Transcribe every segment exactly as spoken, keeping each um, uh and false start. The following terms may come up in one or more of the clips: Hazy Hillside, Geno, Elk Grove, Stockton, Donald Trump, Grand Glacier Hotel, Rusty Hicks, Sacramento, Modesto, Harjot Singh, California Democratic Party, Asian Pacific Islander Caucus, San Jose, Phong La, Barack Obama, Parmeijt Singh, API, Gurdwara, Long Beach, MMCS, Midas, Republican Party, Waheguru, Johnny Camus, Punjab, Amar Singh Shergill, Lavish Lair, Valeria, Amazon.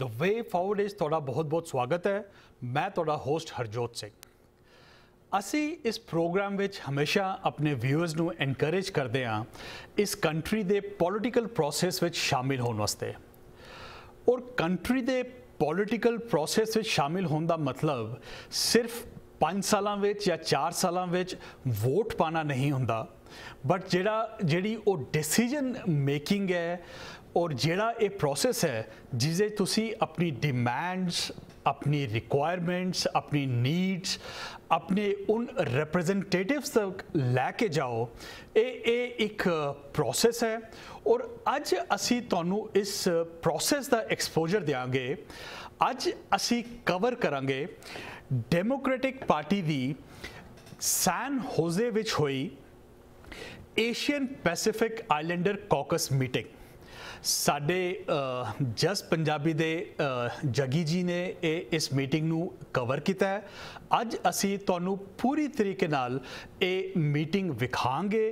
The way forward is थोड़ा बहुत बहुत स्वागत है। मैं थोड़ा होस्ट हरजोत सिंह। असी इस प्रोग्राम ਵਿੱਚ ਹਮੇਸ਼ਾ ਆਪਣੇ ਵਿਊਅਰਸ ਨੂੰ ਐਨਕਰੇਜ ਕਰਦੇ ਹਾਂ ਇਸ ਕੰਟਰੀ ਦੇ ਪੋਲੀਟੀਕਲ ਪ੍ਰੋਸੈਸ ਵਿੱਚ ਸ਼ਾਮਿਲ ਹੋਣ ਵਾਸਤੇ। ਔਰ ਕੰਟਰੀ ਦੇ ਪੋਲੀਟੀਕਲ ਪ੍ਰੋਸੈਸ ਵਿੱਚ ਸ਼ਾਮਿਲ ਹੋਣ ਦਾ ਮਤਲਬ ਸਿਰਫ ਪੰਜ ਸਾਲਾਂ ਵਿੱਚ ਜਾਂ ਚਾਰ ਸਾਲਾਂ ਵਿੱਚ ਵੋਟ ਪਾਣਾ ਨਹੀਂ ਹੁੰਦਾ, ਬਟ ਜਿਹੜਾ ਜਿਹੜੀ ਉਹ ਡਿਸੀਜਨ ਮੇਕਿੰਗ ਹੈ और जेड़ा ये प्रोसेस है जिसे तुसी अपनी डिमांड्स, अपनी रिक्वायरमेंट्स, अपनी नीड्स अपने उन रिप्रेजेंटेटिव्स तक लैके जाओ, ये एक प्रोसेस है। और अज असी तुहानू इस प्रोसेस का एक्सपोजर देंगे। अज असी कवर करांगे डेमोक्रेटिक पार्टी की सैन होजे विच हुई Asian Pacific Islander caucus meeting. साडे जस पंजाबी दे जगी जी ने ए, इस मीटिंग नू कवर किया है। अज असी तुहानू पूरी तरीके नाल ए मीटिंग विखांगे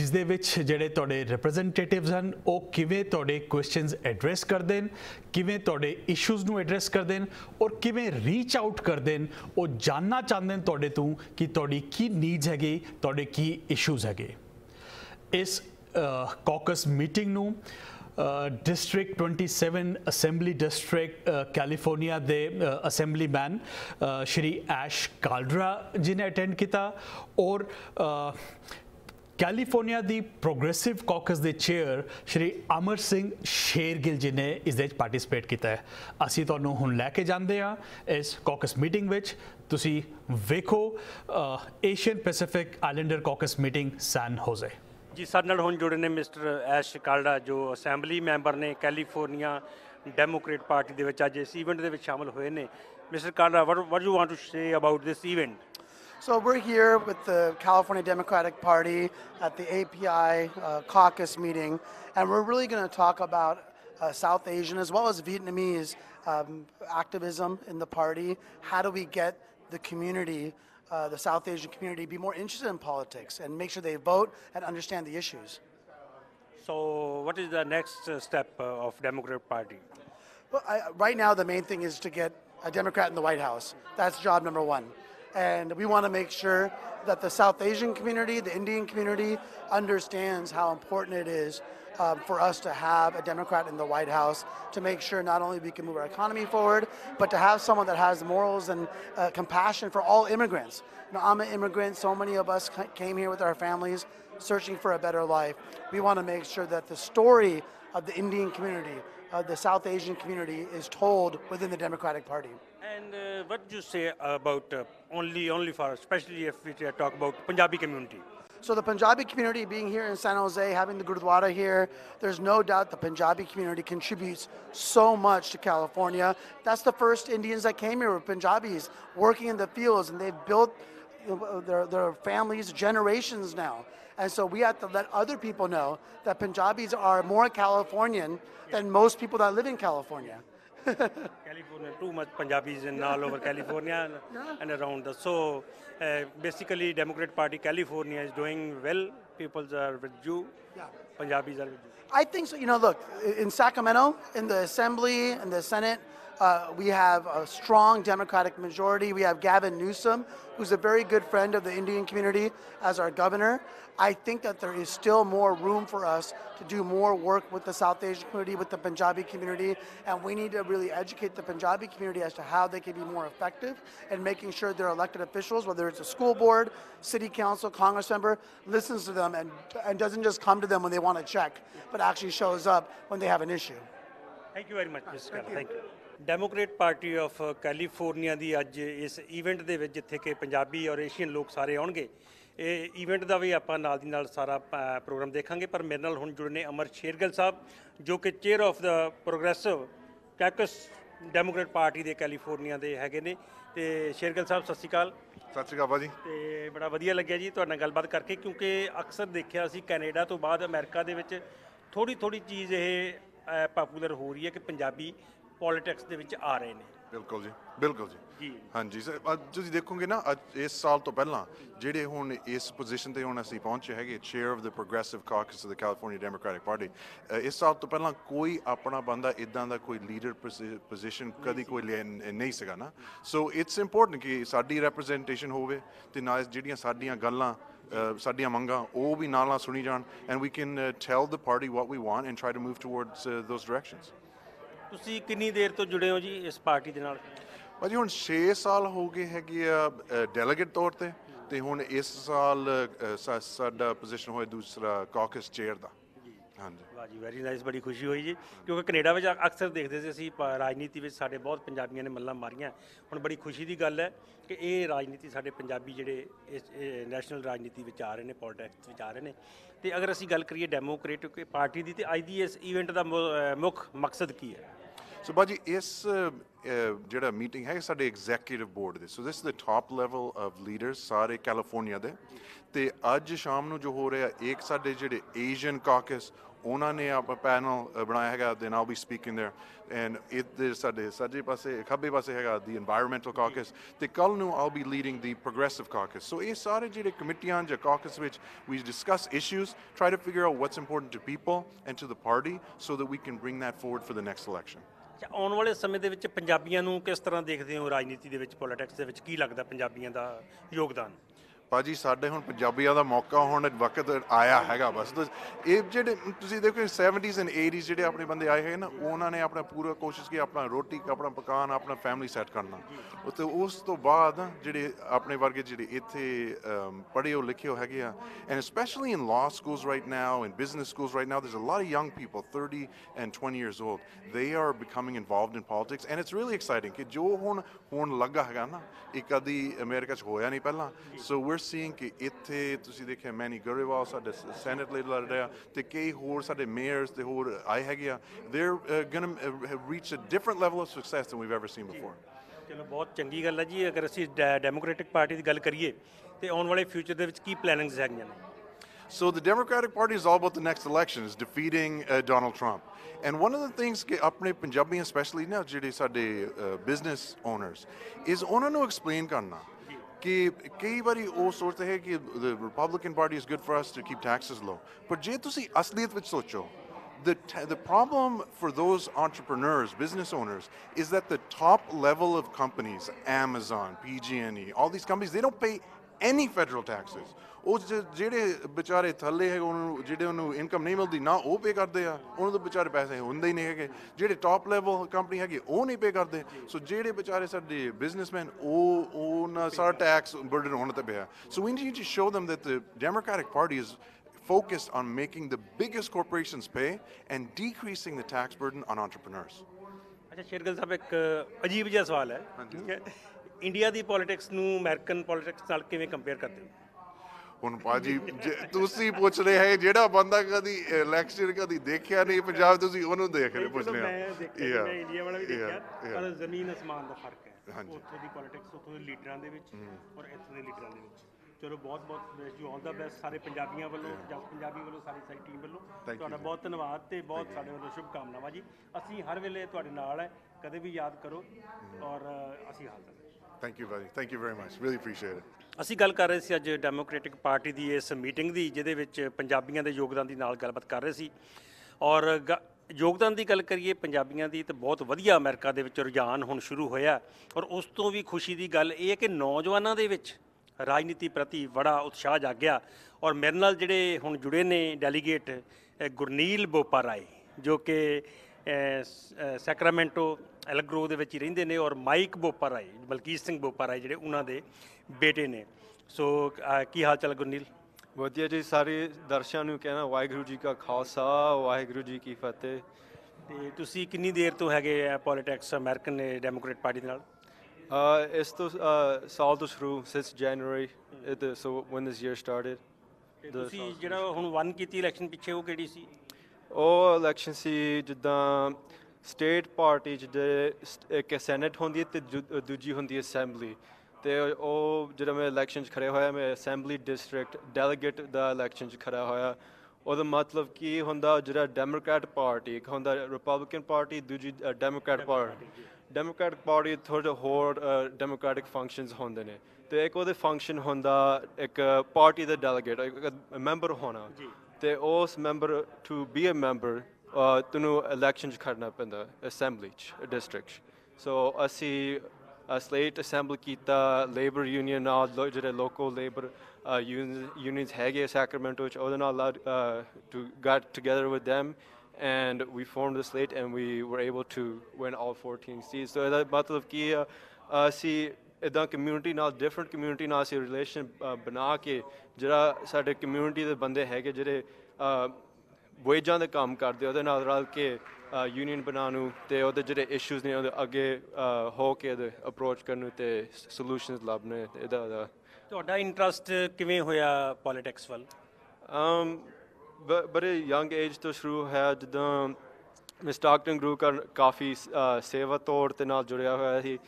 जिस दे विच जेड़े तुहाडे रिप्रेजेंटेटिव्स हैं वो किवें तुहाडे क्वेश्चनस एड्रेस कर देन, किवें तुहाडे इशूज़ नू एड्रेस कर देन और किवें रीच आउट कर देन। वो जानना चाहते हैं तुहाडे तों कि तुहाडी की नीड्स हैगी, तुहाडे की इशूज़ हैगे। इस कॉकस मीटिंग नू district twenty seven assembly district California दे असेंबलीमैन श्री ऐश कालरा जी ने अटेंड किया और कैलीफोर्निया दी प्रोग्रेसिव कॉकस दे चेयर श्री अमर सिंह शेरगिल जी ने इस दे पार्टिसिपेट किया है। असी तुहानू हुण लैके जांदे आ इस कॉकस मीटिंग विच। तुसी वेखो Asian Pacific Islander caucus meeting San Jose. जी साढ़े नाल हुण जुड़े ने मिस्टर ऐश कालरा जो असैंबली मैंबर ने कैलीफोर्निया डेमोक्रेट पार्टी दे विच अज इस इवेंट दे विच शामिल हुए ने। Mister Kalra, what do you want to say about this event? So we're here with the California Democratic Party at the A P I uh, caucus meeting, and we're really going to talk about uh, South Asian as well as Vietnamese um, activism in the party. How do we get the community, Uh, the South Asian community, be more interested in politics and make sure they vote and understand the issues. So what is the next uh, step uh, of Democrat Party? Well, I, right now the main thing is to get a Democrat in the White House. That's job number one. And we want to make sure that the South Asian community, the Indian community, understands how important it is um, for us to have a Democrat in the White House to make sure not only we can move our economy forward, but to have someone that has morals and uh, compassion for all immigrants. You know, I'm an immigrant. So many of us came here with our families searching for a better life. We want to make sure that the story of the Indian community, of the South Asian community, is told within the Democratic Party. And uh, what do you say about uh, only, only for, especially if we talk about Punjabi community? So the Punjabi community being here in San Jose, having the Gurdwara here, there's no doubt the Punjabi community contributes so much to California. That's the first Indians that came here were Punjabis working in the fields, and they've built their, their families, generations now. And so we have to let other people know that Punjabis are more Californian than most people that live in California. California, too much Punjabis in all over California yeah. and around. The, so uh, basically, Democrat Party California is doing well. Peoples are with you. Yeah. Punjabis are with you. I think so. You know, look, in Sacramento, in the Assembly and the Senate, uh, we have a strong Democratic majority. We have Gavin Newsom, who's a very good friend of the Indian community, as our governor. I think that there is still more room for us to do more work with the South Asian community, with the Punjabi community, and we need to really educate the Punjabi community as to how they can be more effective in making sure their elected officials, whether it's a school board, city council, congress member, listens to them and, and doesn't just come to them when they want a check, but actually shows up when they have an issue. Thank you very much, Mister Kalra. Thank you. Democrat party of California ਦੀ ਅੱਜ ਇਸ event ਦੇ ਵਿੱਚ ਜਿੱਥੇ ਕਿ ਪੰਜਾਬੀ ਔਰ Asian ਲੋਕ ਸਾਰੇ ਆਉਣਗੇ, ਇਹ ਈਵੈਂਟ ਦਾ ਵੀ ਆਪਾਂ ਨਾਲ ਦੀ ਨਾਲ ਸਾਰਾ ਪ੍ਰੋਗਰਾਮ ਦੇਖਾਂਗੇ। ਪਰ ਮੇਰੇ ਨਾਲ ਹੁਣ ਜੁੜੇ ਨੇ ਅਮਰ ਸ਼ੇਰਗਿੱਲ ਸਾਹਿਬ ਜੋ ਕਿ chair of the progressive caucus Democrat party ਦੇ ਕੈਲੀਫੋਰਨੀਆ ਦੇ ਹੈਗੇ ਨੇ। ਤੇ ਸ਼ੇਰਗਿੱਲ ਸਾਹਿਬ ਸਤਿ ਸ਼੍ਰੀ ਅਕਾਲ। ਸਤਿ ਸ਼੍ਰੀ ਅਕਾਲ ਭਾਅ ਜੀ। ਅਤੇ ਬੜਾ ਵਧੀਆ ਲੱਗਿਆ ਜੀ ਤੁਹਾਡੇ ਨਾਲ ਗੱਲਬਾਤ ਕਰਕੇ, ਕਿਉਂਕਿ ਅਕਸਰ ਦੇਖਿਆ ਅਸੀਂ ਕੈਨੇਡਾ ਤੋਂ ਬਾਅਦ ਅਮਰੀਕਾ ਦੇ ਵਿੱਚ ਥੋੜ੍ਹੀ ਥੋੜ੍ਹੀ ਚੀਜ਼ ਇਹ ਪਾਪੂਲਰ ਹੋ ਰਹੀ ਹੈ ਕਿ ਪੰਜਾਬੀ ਪੋਲੀਟਿਕਸ ਦੇ ਵਿੱਚ ਆ ਰਹੇ ਨੇ। ਬਿਲਕੁਲ ਜੀ ਬਿਲਕੁਲ ਜੀ ਹਾਂਜੀ ਸਰ ਤੁਸੀਂ ਦੇਖੋਗੇ ਨਾ ਇਸ ਸਾਲ ਤੋਂ ਪਹਿਲਾਂ ਜਿਹੜੇ ਹੁਣ ਇਸ ਪੋਜੀਸ਼ਨ ਤੇ ਹੁਣ ਅਸੀਂ ਪਹੁੰਚੇ ਹੈਗੇ chair of the progressive caucus of the California democratic party ਇਸ ਸਾਲ ਤੋਂ ਪਹਿਲਾਂ ਕੋਈ ਆਪਣਾ ਬੰਦਾ ਇੱਦਾਂ ਦਾ ਕੋਈ ਲੀਡਰ ਪੋਜੀਸ਼ਨ ਕਦੀ ਕੋਈ ਨਹੀਂ ਸੀਗਾ ਨਾ ਸੋ ਇਟਸ ਇੰਪੋਰਟੈਂਟ ਕਿ ਸਾਡੀ ਰੈਪਰੈਜ਼ੈਂਟੇਸ਼ਨ ਹੋਵੇ ਅਤੇ ਨਾਲ ਜਿਹੜੀਆਂ ਸਾਡੀਆਂ ਗੱਲਾਂ ਸਾਡੀਆਂ ਮੰਗਾਂ ਉਹ ਵੀ ਨਾਲ ਨਾਲ ਸੁਣੀ ਜਾਣ and we can tell the party what we want and try to move towards those directions ਤੁਸੀਂ ਕਿੰਨੀ ਦੇਰ ਤੋਂ ਜੁੜੇ ਹੋ ਜੀ ਇਸ ਪਾਰਟੀ ਦੇ ਨਾਲ ਭਾਜੀ ਹੁਣ ਛੇ ਸਾਲ ਹੋ ਗਏ ਹੈਗੇ ਆ ਡੈਲੀਗੇਟ ਤੌਰ 'ਤੇ ਅਤੇ ਹੁਣ ਇਸ ਸਾਲ ਸਾਡਾ ਪੋਜੀਸ਼ਨ ਹੋਇਆ ਦੂਸਰਾ ਕਾਕਸ ਚੇਅਰ ਦਾ ਹਾਂਜੀ ਵਾਹ ਜੀ ਵੈਰੀ ਨਾਈਸ ਬੜੀ ਖੁਸ਼ੀ ਹੋਈ ਜੀ ਕਿਉਂਕਿ ਕੈਨੇਡਾ ਵਿੱਚ ਅਕਸਰ ਦੇਖਦੇ ਸੀ ਅਸੀਂ ਰਾਜਨੀਤੀ ਵਿੱਚ ਸਾਡੇ ਬਹੁਤ ਪੰਜਾਬੀਆਂ ਨੇ ਮੱਲਾਂ ਮਾਰੀਆਂ ਹੁਣ ਬੜੀ ਖੁਸ਼ੀ ਦੀ ਗੱਲ ਹੈ ਕਿ ਇਹ ਰਾਜਨੀਤੀ ਸਾਡੇ ਪੰਜਾਬੀ ਜਿਹੜੇ ਇਸ ਨੈਸ਼ਨਲ ਰਾਜਨੀਤੀ ਵਿੱਚ ਆ ਰਹੇ ਨੇ ਪੋਲੀਟਿਕਸ ਵਿੱਚ ਆ ਰਹੇ ਨੇ ਅਤੇ ਅਗਰ ਅਸੀਂ ਗੱਲ ਕਰੀਏ ਡੈਮੋਕ੍ਰੇਟਿਕ ਪਾਰਟੀ ਦੀ ਤਾਂ ਅੱਜ ਦੀ ਇਸ ਈਵੈਂਟ ਦਾ ਮੁੱਖ ਮਕਸਦ ਕੀ ਹੈ ਸੋ ਭਾਜੀ ਇਸ ਜਿਹੜਾ ਮੀਟਿੰਗ ਹੈ ਸਾਡੇ ਐਗਜ਼ੈਕਟਿਵ ਬੋਰਡ ਦੇ so this is the top level of leaders ਸਾਰੇ ਕੈਲੀਫੋਰਨੀਆ ਦੇ ਅਤੇ ਅੱਜ ਸ਼ਾਮ ਨੂੰ ਜੋ ਹੋ ਰਿਹਾ ਇੱਕ ਸਾਡੇ ਜਿਹੜੇ ਏਸ਼ੀਅਨ ਕਾਕਸ ਉਹਨਾਂ ਨੇ ਆਪਾਂ ਪੈਨਲ ਬਣਾਇਆ ਹੈਗਾ ਦੇ ਨਾਲ ਵੀ ਸਪੀਕਿੰਗ ਦੇਅਰ ਐਂਡ ਇਹਦੇ ਸਾਡੇ ਸੱਜੇ ਪਾਸੇ ਖੱਬੇ ਪਾਸੇ ਹੈਗਾ ਦੀ ਇਨਵਾਇਰਮੈਂਟਲ ਕਾਕਸ ਅਤੇ ਕੱਲ੍ਹ ਨੂੰ all be leading the progressive caucus so ਇਹ ਸਾਰੇ ਜਿਹੜੇ ਕਮੇਟੀਆਂ ਜਾਂ ਕਾਕਸ ਵਿੱਚ we discuss issues try to figure out what's important to people and to the party so that we can bring that forward for the next election ਅੱਛਾ ਆਉਣ ਵਾਲੇ ਸਮੇਂ ਦੇ ਵਿੱਚ ਪੰਜਾਬੀਆਂ ਨੂੰ ਕਿਸ ਤਰ੍ਹਾਂ ਦੇਖਦੇ ਹੋ ਰਾਜਨੀਤੀ ਦੇ ਵਿੱਚ ਪੋਲੀਟਿਕਸ ਦੇ ਵਿੱਚ ਕੀ ਲੱਗਦਾ ਪੰਜਾਬੀਆਂ ਦਾ ਯੋਗਦਾਨ ਭਾਜੀ ਸਾਡੇ ਹੁਣ ਪੰਜਾਬੀਆਂ ਦਾ ਮੌਕਾ ਹੁਣ ਵਕਤ ਆਇਆ ਹੈਗਾ ਬਸ ਇਹ ਜਿਹੜੇ ਤੁਸੀਂ ਦੇਖੋ ਸੈਵਨਟੀਜ਼ ਐਂਡ ਏਟੀਜ਼ ਜਿਹੜੇ ਆਪਣੇ ਬੰਦੇ ਆਏ ਹੈਗੇ ਨਾ ਉਹਨਾਂ ਨੇ ਆਪਣਾ ਪੂਰਾ ਕੋਸ਼ਿਸ਼ ਕੀ ਆਪਣਾ ਰੋਟੀ ਆਪਣਾ ਪਕਾਨ ਆਪਣਾ ਫੈਮਿਲੀ ਸੈੱਟ ਕਰਨਾ ਅਤੇ ਉਸ ਤੋਂ ਬਾਅਦ ਜਿਹੜੇ ਆਪਣੇ ਵਰਗੇ ਜਿਹੜੇ ਇੱਥੇ ਪੜ੍ਹੇ ਹੋ ਲਿਖੇ ਹੋ ਹੈਗੇ ਆ and specially in law schools right now and business schools right now there's a lot of young people thirty and twenty years old they are becoming involved in politics and it's really exciting ਕਿ ਜੋ ਹੁਣ ਹੋਣ ਲੱਗਾ ਹੈਗਾ ਨਾ ਇਹ ਕਦੀ America 'ਚ ਹੋਇਆ ਨਹੀਂ ਪਹਿਲਾਂ ਸੋ we're seeing ਕਿ ਇੱਥੇ ਤੁਸੀਂ ਦੇਖਿਆ ਮੈਨੀ ਗਰੇਵਾਲ ਸਾਡੇ ਸੈਨੇਟ ਲਈ ਲੜ ਰਿਹਾ ਅਤੇ ਕਈ ਹੋਰ ਸਾਡੇ ਮੇਅਰਸ ਅਤੇ ਹੋਰ ਆਏ ਹੈਗੇ ਆ they're going to reach a different level of success than we've ever seen before ਚਲੋ ਬਹੁਤ ਚੰਗੀ ਗੱਲ ਹੈ ਜੀ ਅਗਰ ਅਸੀਂ ਡੈਮੋਕ੍ਰੈਟਿਕ ਪਾਰਟੀ ਦੀ ਗੱਲ ਕਰੀਏ ਅਤੇ ਆਉਣ ਵਾਲੇ ਫਿਊਚਰ ਦੇ ਵਿੱਚ ਕੀ ਪਲੈਨਿੰਗਸ ਹੈਗੀਆਂ ਨੇ So the Democratic Party is all about the next election, is defeating uh, Donald Trump. And one of the things that our Punjabi, especially now, our business owners, is to explain to them that many times they think that the Republican Party is good for us to keep taxes low. But if you think about it, The, t- the problem for those entrepreneurs, business owners, is that the top level of companies, Amazon, P G and E, all these companies, they don't pay any federal taxes. ਉਹ ਜਿਹੜੇ ਵਿਚਾਰੇ ਥੱਲੇ ਹੈਗੇ ਉਹਨੂੰ ਜਿਹੜੇ ਉਹਨੂੰ income ਨਹੀਂ ਮਿਲਦੀ ਨਾ ਉਹ ਪੇ ਕਰਦੇ ਆ ਉਹਨਾਂ ਦੇ ਵਿਚਾਰੇ ਪੈਸੇ ਹੁੰਦੇ ਹੀ ਨਹੀਂ ਹੈਗੇ ਜਿਹੜੇ ਟੋਪ ਲੈਵਲ ਕੰਪਨੀ ਹੈਗੀ ਉਹ ਨਹੀਂ ਪੇ ਕਰਦੇ ਸੋ ਜਿਹੜੇ ਵਿਚਾਰੇ ਸਾਡੇ ਬਿਜ਼ਨਸਮੈਨ ਉਹ ਉਹਨਾਂ ਸਾਰਾ ਟੈਕਸ ਬਰਡਨ ਹੋਣ 'ਤੇ ਪਿਆ so we need to show them that the Democratic party is focused on making the biggest corporations pay and decreasing the tax burden on entrepreneurs. अच्छा शेरगिल साहब एक अजीब जहा सवाल है ठीक है इंडिया की पॉलिटिक्स नू अमेरिकन पॉलिटिक्स नाल किवें कंपेयर करते हो ਹੁਣ ਭਾਜੀ ਤੁਸੀਂ ਪੁੱਛ ਰਹੇ ਹੈ ਜਿਹੜਾ ਬੰਦਾ ਕਦੀ ਇਲੈਕਸ਼ਨ ਕਦੀ ਦੇਖਿਆ ਨਹੀਂ ਪੰਜਾਬ ਤੁਸੀਂ ਉਹਨੂੰ ਦੇਖ ਰਹੇ ਪੁੱਛ ਰਹੇ ਇੰਡੀਆ ਵਾਲਾ ਵੀ ਦੇਖਿਆ ਪਰ ਜ਼ਮੀਨ ਅਸਮਾਨ ਦਾ ਫਰਕ ਹੈ ਉੱਥੋਂ ਦੀ ਪੋਲੀਟਿਕਸ ਉੱਥੋਂ ਦੇ ਲੀਡਰਾਂ ਦੇ ਵਿੱਚ ਔਰ ਇੱਥੋਂ ਦੇ ਲੀਡਰਾਂ ਦੇ ਵਿੱਚ ਚਲੋ ਬਹੁਤ ਬਹੁਤ ਯੂ ਆਲ ਦਾ ਬੈਸਟ ਸਾਰੇ ਪੰਜਾਬੀਆਂ ਵੱਲੋਂ ਜਾਂ ਪੰਜਾਬੀ ਵੱਲੋਂ ਸਾਰੀ ਸਾਡੀ ਟੀਮ ਵੱਲੋਂ ਤੁਹਾਡਾ ਬਹੁਤ ਧੰਨਵਾਦ ਅਤੇ ਬਹੁਤ ਸਾਡੇ ਵੱਲੋਂ ਸ਼ੁਭਕਾਮਨਾਵਾਂ ਜੀ ਅਸੀਂ ਹਰ ਵੇਲੇ ਤੁਹਾਡੇ ਨਾਲ ਹੈ ਕਦੇ ਵੀ ਯਾਦ ਕਰੋ ਔਰ ਅਸੀਂ ਹਾਲ Thank you, buddy. Thank you very much. Really appreciate it. ਅਸੀਂ ਗੱਲ ਕਰ ਰਹੇ ਸੀ ਅੱਜ ਡੈਮੋਕ੍ਰੈਟਿਕ ਪਾਰਟੀ ਦੀ ਇਸ ਮੀਟਿੰਗ ਦੀ ਜਿਹਦੇ ਵਿੱਚ ਪੰਜਾਬੀਆਂ ਦੇ ਯੋਗਦਾਨ ਦੀ ਨਾਲ ਗੱਲਬਾਤ ਕਰ ਰਹੇ ਸੀ ਔਰ ਗ ਯੋਗਦਾਨ ਦੀ ਗੱਲ ਕਰੀਏ ਪੰਜਾਬੀਆਂ ਦੀ ਤਾਂ ਬਹੁਤ ਵਧੀਆ ਅਮਰੀਕਾ ਦੇ ਵਿੱਚ ਰੁਝਾਨ ਹੁਣ ਸ਼ੁਰੂ ਹੋਇਆ ਔਰ ਉਸ ਤੋਂ ਵੀ ਖੁਸ਼ੀ ਦੀ ਗੱਲ ਇਹ ਹੈ ਕਿ ਨੌਜਵਾਨਾਂ ਦੇ ਵਿੱਚ ਰਾਜਨੀਤੀ ਪ੍ਰਤੀ ਬੜਾ ਉਤਸ਼ਾਹ ਜਾਗਿਆ ਔਰ ਮੇਰੇ ਨਾਲ ਜਿਹੜੇ ਹੁਣ ਜੁੜੇ ਨੇ ਡੈਲੀਗੇਟ ਗੁਰਨੀਲ ਬੋਪਾ ਰਾਏ ਜੋ ਕਿ ਸੈਕਰਾਮੈਂਟੋ ਐਲਕ ਗਰੋਵ ਦੇ ਵਿੱਚ ਹੀ ਰਹਿੰਦੇ ਨੇ ਔਰ ਮਾਈਕ ਬੋਪਾ ਰਾਏ ਮਲਕੀਤ ਸਿੰਘ ਬੋਪਾ ਰਾਏ ਜਿਹੜੇ ਉਹਨਾਂ ਦੇ ਬੇਟੇ ਨੇ ਸੋ ਕੀ ਹਾਲ ਚਾਲ ਗੁਰਨੀਲ ਵਧੀਆ ਜੀ ਸਾਰੇ ਦਰਸ਼ਕਾਂ ਨੂੰ ਕਹਿਣਾ ਵਾਹਿਗੁਰੂ ਜੀ ਕਾ ਖਾਲਸਾ ਵਾਹਿਗੁਰੂ ਜੀ ਕੀ ਫਤਿਹ ਅਤੇ ਤੁਸੀਂ ਕਿੰਨੀ ਦੇਰ ਤੋਂ ਹੈਗੇ ਆ ਪੋਲੀਟਿਕਸ ਅਮਰੀਕਨ ਡੈਮੋਕ੍ਰੇਟ ਪਾਰਟੀ ਦੇ ਨਾਲ ਇਸ ਤੋਂ ਸਾਲ ਤੋਂ ਸ਼ੁਰੂ six January so one this year started ਤੁਸੀਂ ਜਿਹੜਾ ਹੁਣ ਵਨ ਕੀਤੀ ਇਲੈਕਸ਼ਨ ਪਿੱਛੇ ਉਹ ਕਿਹੜੀ ਸੀ ਉਹ ਇਲੈਕਸ਼ਨ ਸੀ ਜਿੱਦਾਂ ਸਟੇਟ ਪਾਰਟੀ 'ਚ ਜਿਹੜੇ ਇੱਕ ਸੈਨੇਟ ਹੁੰਦੀ ਹੈ ਅਤੇ ਦੂਜੀ ਹੁੰਦੀ ਹੈ ਅਸੈਂਬਲੀ ਅਤੇ ਉਹ ਜਦੋਂ ਮੈਂ ਇਲੈਕਸ਼ਨ 'ਚ ਖੜ੍ਹਾ ਹੋਇਆ ਮੈਂ ਅਸੈਂਬਲੀ ਡਿਸਟ੍ਰਿਕਟ ਡੈਲੀਗੇਟ ਦਾ ਇਲੈਕਸ਼ਨ 'ਚ ਖੜ੍ਹਾ ਹੋਇਆ ਉਹਦਾ ਮਤਲਬ ਕੀ ਹੁੰਦਾ ਜਿਹੜਾ ਡੈਮੋਕ੍ਰੈਟ ਪਾਰਟੀ ਇੱਕ ਹੁੰਦਾ ਰਿਪਬਲਿਕਨ ਪਾਰਟੀ ਦੂਜੀ ਡੈਮੋਕ੍ਰੈਟ ਪਾਰਟੀ Democratic Party थोड़े होर democratic functions होंदे ने तो एक वो दे function होंदा एक party दे delegate एक member होना तो उस member to be a member तुनु elections करना पड़ता assembly districts so असी slate assembly कीता labor union और जो local labor unions हैगे Sacramento च उधर ना to got together with them. And we formed the slate, and we were able to win all fourteen seats. So that matlab ki, see, the community now different community now see relation bana ke jara saade community de bande hai ke jare wajan da kaam karde ode naal ral ke union bananu te ode jare issues ne ode agge ho ke ode approach karnu te solutions labne ida da. Toda interest kive hoya politics wal? Um. But a young age to shuru hai jadon me Stockton grew ka kafi seva taur te naal judya hoya si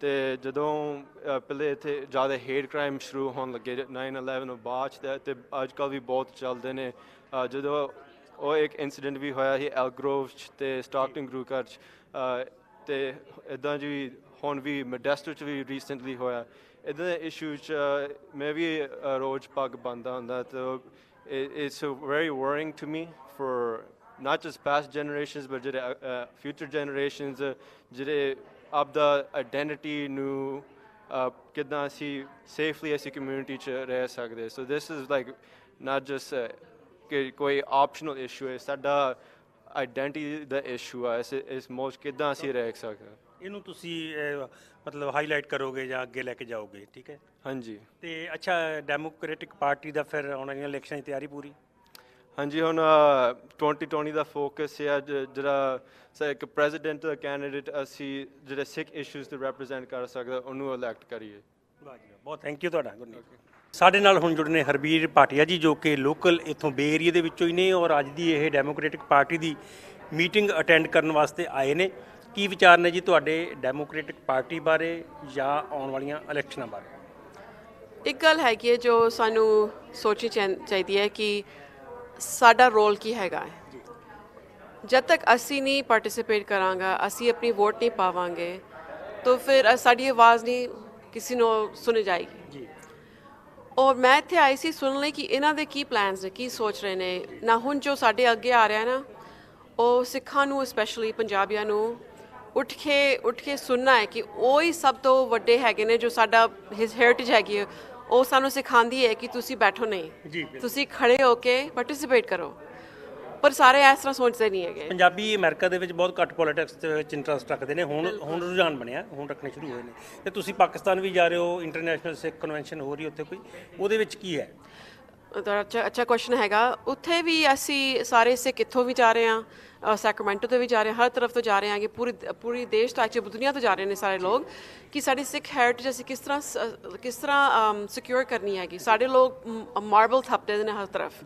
te jadon pehle the jyada hate crime shuru hon lage nine eleven of baach te aaj kal vi bahut chalde ne jadon oh ek incident vi hoya hi Elk Grove te Stockton grew ka te idan ji hon vi Modesto ch vi recently hoya idan issue ch maybe roj pag banda hunda to it's very worrying to me for not just past generations but uh, future generations jide abda identity nu kidna si safely as a community ch reh sakde. So this is like not just a koi optional issue hai sada identity the issue hai is most kidna si reh sakde inu tusi matlab highlight karoge ya agge leke jaoge theek hai haan ji te acha democratic party da fir hun election di taiyari puri haan ji hun twenty twenty da focus hai jada sa ek president candidate assi jada sikh issues to represent kar sakda onu elect kariye ਵਾਹ ਜੀ ਬਹੁਤ thank you ਤੁਹਾਡਾ good night ਸਾਡੇ ਨਾਲ ਹੁਣ ਜੁੜਨੇ ਹਰਬੀਰ ਭਾਟੀਆ ਜੀ ਜੋ ਕਿ ਲੋਕਲ ਇੱਥੋਂ ਬੇ ਏਰੀਆ ਦੇ ਵਿੱਚੋਂ ਹੀ ਨੇ ਔਰ ਅੱਜ ਦੀ ਇਹ ਡੈਮੋਕ੍ਰੈਟਿਕ ਪਾਰਟੀ ਦੀ ਮੀਟਿੰਗ ਅਟੈਂਡ ਕਰਨ ਵਾਸਤੇ ਆਏ ਨੇ ਕੀ ਵਿਚਾਰ ਨੇ ਜੀ ਤੁਹਾਡੇ ਡੈਮੋਕ੍ਰੈਟਿਕ ਪਾਰਟੀ ਬਾਰੇ ਜਾਂ ਆਉਣ ਵਾਲੀਆਂ ਇਲੈਕਸ਼ਨਾਂ ਬਾਰੇ ਇੱਕ ਗੱਲ ਹੈਗੀ ਹੈ ਜੋ ਸਾਨੂੰ ਸੋਚਣੀ ਚਾਹੀਦੀ ਹੈ ਕਿ ਸਾਡਾ ਰੋਲ ਕੀ ਹੈਗਾ ਜਦ ਤੱਕ ਅਸੀਂ ਨਹੀਂ ਪਾਰਟਿਸਿਪੇਟ ਕਰਾਂਗਾ ਅਸੀਂ ਆਪਣੀ ਵੋਟ ਨਹੀਂ ਪਾਵਾਂਗੇ ਤਾਂ ਫਿਰ ਸਾਡੀ ਆਵਾਜ਼ ਨਹੀਂ किसी नो सुने जाएगी और मैं थे आई सी सुन लें कि इन्ह के की प्लैनस ने की सोच रहे हैं ना हूँ जो साढ़े अगे आ रहा है ना और सिखों स्पैशली पंजाबियों को उठ के उठ के सुनना है कि वो ही सब तो वड्डे हैगे ने जो साडा हेरिटेज हैगी वो सानू सिखाती है कि तुसी बैठो नहीं तुसी खड़े होके पार्टिसिपेट करो पर सारे इस तरह सोचते नहीं है पंजाबी अमेरिका के बहुत घट पॉलिटिक्स इंटरस्ट रखते हैं हूँ हूँ रुझान बनया हूँ रखने शुरू हुए हैं तो तुसी पाकिस्तान भी जा रहे हो इंटरनेशनल सिख कन्वेंशन हो रही उत्थे कोई उहदे विच की है अच्छा अच्छा क्वेश्चन हैगा उत्थे भी असी सारे सिख इत्थों भी जा रहे हैं सैक्रामेंटो तो भी जा रहे हैं हर तरफ तो जा रहे हैं कि पूरी पूरी देश तो अच्छी दुनिया तो जा रहे हैं सारे लोग कि साड़ी सिख हैरिटेज असी किस तरह किस तरह सिक्योर करनी हैगी साढ़े लोग मार्बल थपते हैं हर तरफ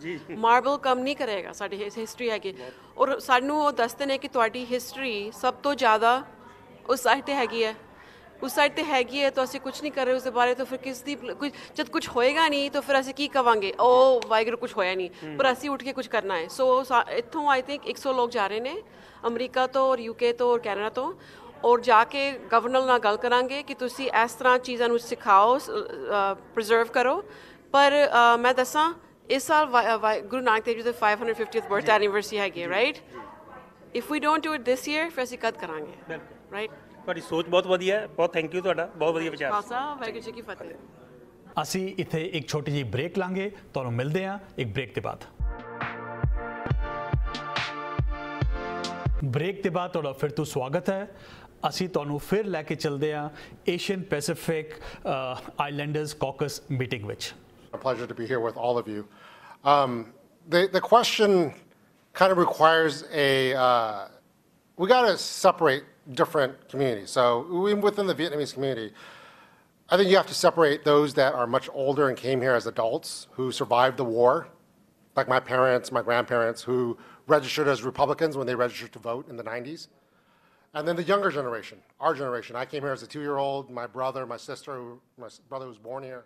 मार्बल कम नहीं करेगा साड़ी हिस्टरी हैगी और सानू वो दसते हैं कि तुहाडी हिस्टरी सब तो ज़्यादा उस साइड ते हैगी है उस साइड तो हैगी है तो असं कुछ नहीं कर रहे उसके बारे तो फिर किस दी कुछ जब कुछ होएगा नहीं तो फिर असं की कवांगे ओ वाहगुरू कुछ होया नहीं पर असं उठ के कुछ करना है सो इतों आई थिंक एक सौ लोग जा रहे हैं अमरीका तो और यूके तो और कैनेडा तो और जाके गवर्नर नाल गल करांगे कि तुसी इस तरह चीज़ों को सिखाओ प्रिजर्व करो पर मैं दसा इस साल गुरु नानक देव जी की five hundred fiftieth birth anniversary हैगी right if we don't do it this year फिर असं कद करांगे राइट ਤੁਹਾਡੀ ਸੋਚ ਬਹੁਤ ਵਧੀਆ ਹੈ ਬਹੁਤ ਥੈਂਕ ਯੂ ਤੁਹਾਡਾ ਬਹੁਤ ਵਧੀਆ ਵਿਚਾਰ ਖਾਲਸਾ ਵਾਹਿਗੁਰੂ ਜੀ ਕੀ ਫਤਿਹ ਅਸੀਂ ਇੱਥੇ ਇੱਕ ਛੋਟੀ ਜਿਹੀ ਬ੍ਰੇਕ ਲਾਂਗੇ ਤੁਹਾਨੂੰ ਮਿਲਦੇ ਹਾਂ ਇੱਕ ਬ੍ਰੇਕ ਦੇ ਬਾਅਦ ਬ੍ਰੇਕ ਦੇ ਬਾਅਦ ਤੁਹਾਡਾ ਫਿਰ ਤੋਂ ਸਵਾਗਤ ਹੈ ਅਸੀਂ ਤੁਹਾਨੂੰ ਫਿਰ ਲੈ ਕੇ ਚੱਲਦੇ ਹਾਂ Asian Pacific Islanders caucus meeting ਵਿੱਚ a pleasure to be here with all of you um the the question kind of requires a uh we got to separate different communities. So even within the Vietnamese community, I think you have to separate those that are much older and came here as adults who survived the war, like my parents, my grandparents, who registered as Republicans when they registered to vote in the nineties. And then the younger generation, our generation. I came here as a two-year-old, my brother, my sister, who, my brother was born here.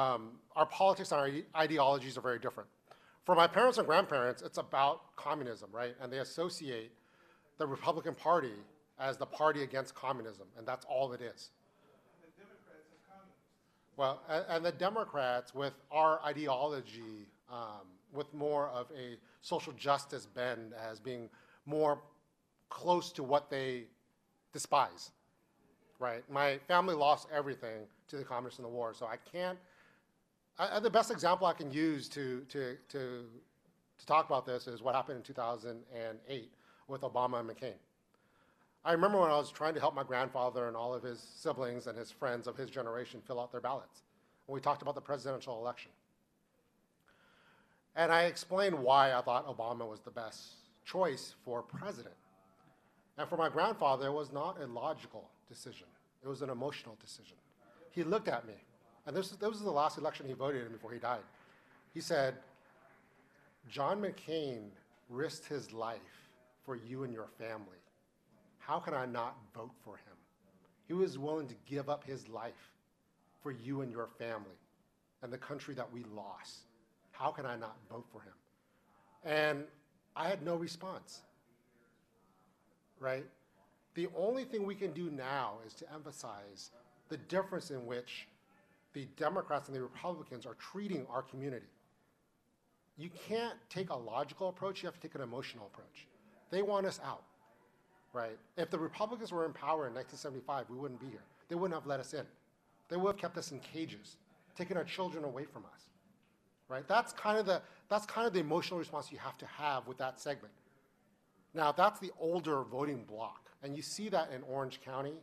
Um, our politics and our ideologies are very different. For my parents and grandparents, it's about communism, right? And they associate the Republican Party as the party against communism, and that's all it is. And the Democrats are communists. Well, and, and the Democrats, with our ideology, um, with more of a social justice bend as being more close to what they despise, right? My family lost everything to the communists in the war, so I can't, I, the best example I can use to, to, to, to talk about this is what happened in two thousand eight with Obama and McCain. I remember when I was trying to help my grandfather and all of his siblings and his friends of his generation fill out their ballots, and we talked about the presidential election. And I explained why I thought Obama was the best choice for president. And for my grandfather, it was not a logical decision. It was an emotional decision. He looked at me, and this, this was the last election he voted in before he died. He said, John McCain risked his life for you and your family. How can I not vote for him? He was willing to give up his life for you and your family and the country that we lost. How can I not vote for him? And I had no response, right? The only thing we can do now is to emphasize the difference in which the Democrats and the Republicans are treating our community. You can't take a logical approach, you have to take an emotional approach. They want us out, right? If the Republicans were in power in nineteen seventy-five, we wouldn't be here. They wouldn't have let us in. They would have kept us in cages, taken our children away from us, right? That's kind of the, that's kind of the emotional response you have to have with that segment. Now, that's the older voting bloc. And you see that in Orange County,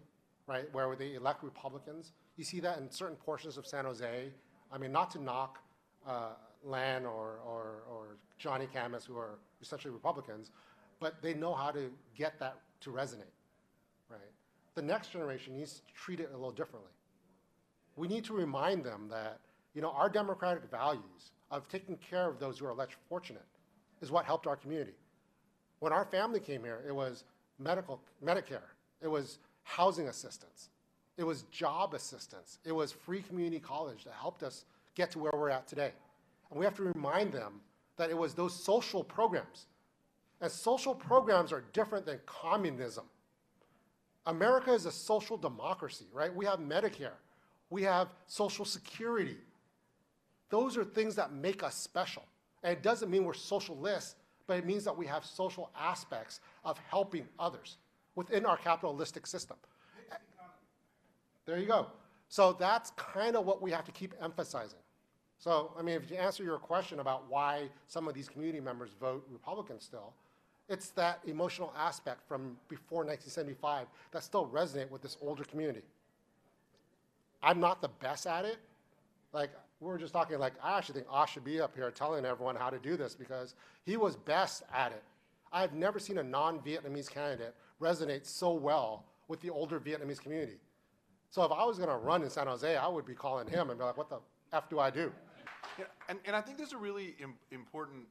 right, where they elect Republicans. You see that in certain portions of San Jose. I mean, not to knock uh, Lan or, or, or Johnny Camus, who are essentially Republicans, but they know how to get that to resonate, right? The next generation needs to treat it a little differently. We need to remind them that, you know, our democratic values of taking care of those who are less fortunate is what helped our community. When our family came here, it was medical, Medicare, it was housing assistance, it was job assistance, it was free community college that helped us get to where we're at today. And we have to remind them that it was those social programs. And social programs are different than communism. America is a social democracy, right? We have Medicare, we have Social Security. Those are things that make us special. And it doesn't mean we're socialists, but it means that we have social aspects of helping others within our capitalistic system. There you go. So that's kind of what we have to keep emphasizing. So, I mean, if you answer your question about why some of these community members vote Republican still, it's that emotional aspect from before nineteen seventy-five that still resonates with this older community. I'm not the best at it. Like, we were just talking, like, I actually think Ash should be up here telling everyone how to do this because he was best at it. I've never seen a non-Vietnamese candidate resonate so well with the older Vietnamese community. So if I was gonna run in San Jose, I would be calling him and be like, what the F do I do? Yeah, and, and I think there's a really im- important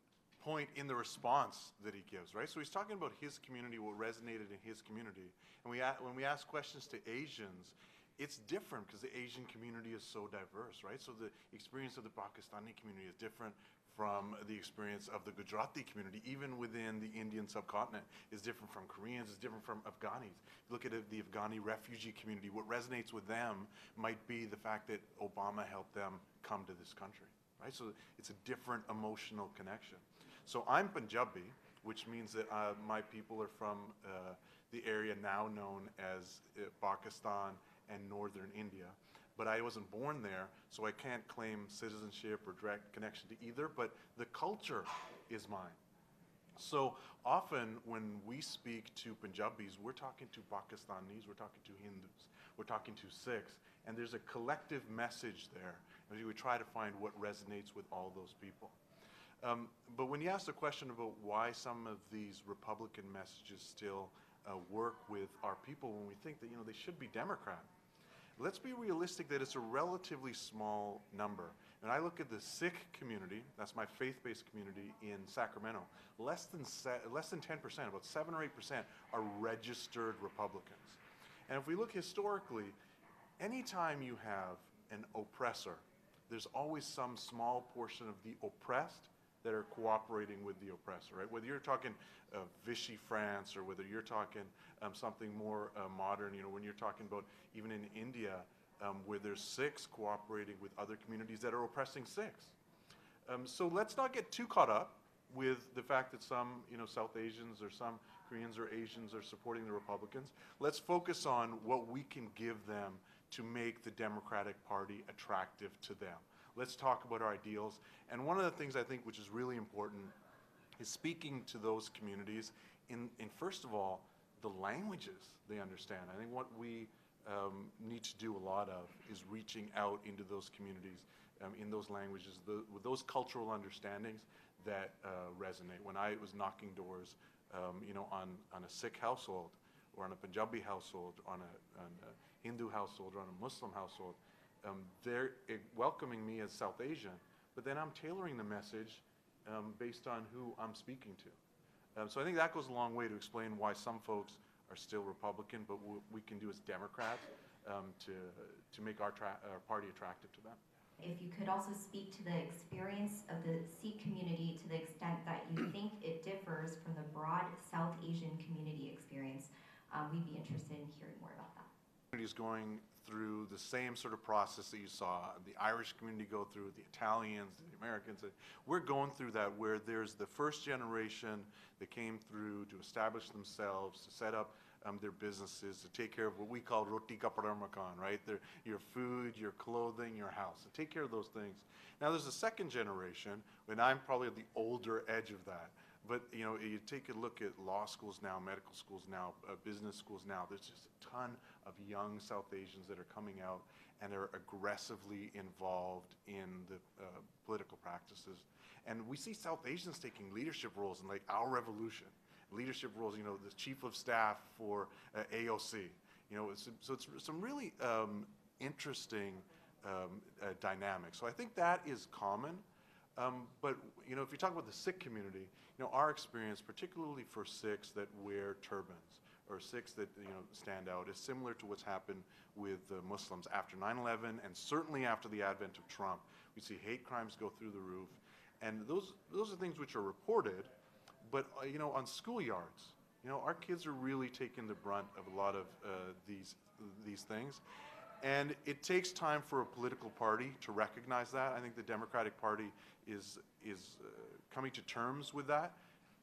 point in the response that he gives, right? So he's talking about his community, what resonated in his community. And we a- when we ask questions to Asians, it's different because the Asian community is so diverse, right? So the experience of the Pakistani community is different from the experience of the Gujarati community, even within the Indian subcontinent, is different from Koreans, is different from Afghanis. Look at the Afghani refugee community. What resonates with them might be the fact that Obama helped them come to this country, right? So it's a different emotional connection. So I'm Punjabi, which means that uh, my people are from uh, the area now known as uh, Pakistan and northern India, but I wasn't born there, so I can't claim citizenship or direct connection to either, but the culture is mine. So often when we speak to Punjabis, we're talking to Pakistanis, we're talking to Hindus, we're talking to Sikhs, and there's a collective message there, and we try to find what resonates with all those people. Um, but when you ask the question about why some of these Republican messages still Uh, work with our people when we think that, you know, they should be Democrat. Let's be realistic that it's a relatively small number. And I look at the Sikh community, that's my faith-based community in Sacramento, less than se- less than ten percent, about seven or eight percent are registered Republicans. And if we look historically, anytime you have an oppressor, there's always some small portion of the oppressed that are cooperating with the oppressor, right? Whether you're talking uh, Vichy France or whether you're talking um, something more uh, modern, you know, when you're talking about even in India, um, where there's six cooperating with other communities that are oppressing six. Um, so let's not get too caught up with the fact that some, you know, South Asians or some Koreans or Asians are supporting the Republicans. Let's focus on what we can give them to make the Democratic Party attractive to them. Let's talk about our ideals. And one of the things I think which is really important is speaking to those communities in, in first of all, the languages they understand. I think what we um, need to do a lot of is reaching out into those communities um, in those languages, the, with those cultural understandings that uh, resonate. When I was knocking doors um, you know, on, on a Sikh household, or on a Punjabi household, on a, on a Hindu household, or on a Muslim household, um, they're uh, welcoming me as South Asian, but then I'm tailoring the message um, based on who I'm speaking to. Um, so I think that goes a long way to explain why some folks are still Republican, but what we can do as Democrats um, to, to make our, tra our party attractive to them. If you could also speak to the experience of the Sikh community to the extent that you think it differs from the broad South Asian community experience, um, we'd be interested in hearing more about that. The community is going through the same sort of process that you saw the Irish community go through, the Italians, the Americans. We're going through that where there's the first generation that came through to establish themselves, to set up Um, their businesses, to take care of what we call roti kapda makan, right? Their, your food, your clothing, your house, to take care of those things. Now there's a second generation, and I'm probably at the older edge of that, but you know, you take a look at law schools now, medical schools now, uh, business schools now, there's just a ton of young South Asians that are coming out and are aggressively involved in the uh, political practices. And we see South Asians taking leadership roles in like our revolution. Leadership roles, you know, the chief of staff for uh, A O C. You know, it's, so it's some really um, interesting um, uh, dynamics. So I think that is common. Um, but, you know, if you talk about the Sikh community, you know, our experience, particularly for Sikhs that wear turbans or Sikhs that, you know, stand out, is similar to what's happened with uh, Muslims after nine eleven and certainly after the advent of Trump. We see hate crimes go through the roof. And those, those are things which are reported. But, uh, you know, on schoolyards, you know, our kids are really taking the brunt of a lot of uh, these, these things. And it takes time for a political party to recognize that. I think the Democratic Party is, is uh, coming to terms with that.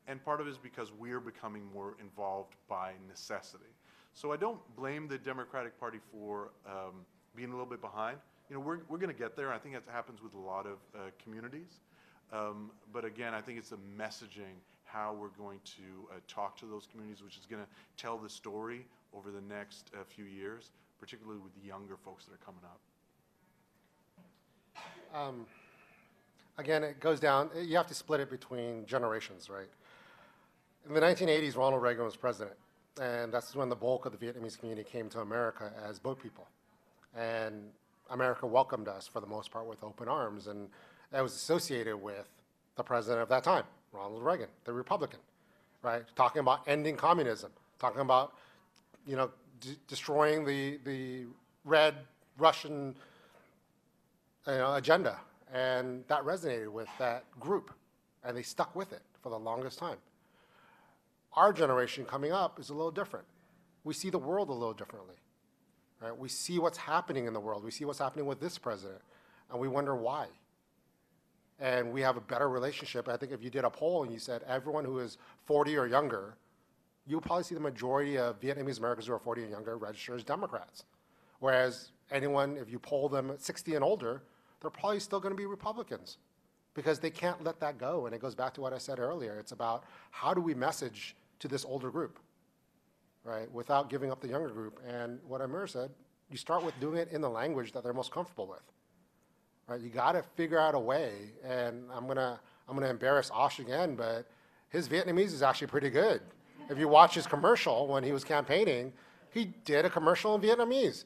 And part of it is because we're becoming more involved by necessity. So I don't blame the Democratic Party for um, being a little bit behind. You know, we're, we're going to get there. I think that happens with a lot of uh, communities. Um, but again, I think it's the messaging, how we're going to uh, talk to those communities, which is going to tell the story over the next uh, few years, particularly with the younger folks that are coming up. Um, again, it goes down, you have to split it between generations, right? In the nineteen eighties, Ronald Reagan was president, and that's when the bulk of the Vietnamese community came to America as boat people. And America welcomed us, for the most part, with open arms, and that was associated with the president of that time, Ronald Reagan, the Republican, right? Talking about ending communism, talking about, you know, d destroying the, the red Russian you know, agenda. And that resonated with that group, and they stuck with it for the longest time. Our generation coming up is a little different. We see the world a little differently, right? We see what's happening in the world. We see what's happening with this president, and we wonder why. And we have a better relationship. I think if you did a poll and you said everyone who is forty or younger, you'll probably see the majority of Vietnamese Americans who are forty and younger register as Democrats. Whereas anyone, if you poll them at sixty and older, they're probably still going to be Republicans because they can't let that go. And it goes back to what I said earlier. It's about how do we message to this older group, right, without giving up the younger group. And what Amir said, you start with doing it in the language that they're most comfortable with. You got to figure out a way, and I'm gonna I'm gonna embarrass Ash again, but his Vietnamese is actually pretty good. If you watch his commercial when he was campaigning, he did a commercial in Vietnamese.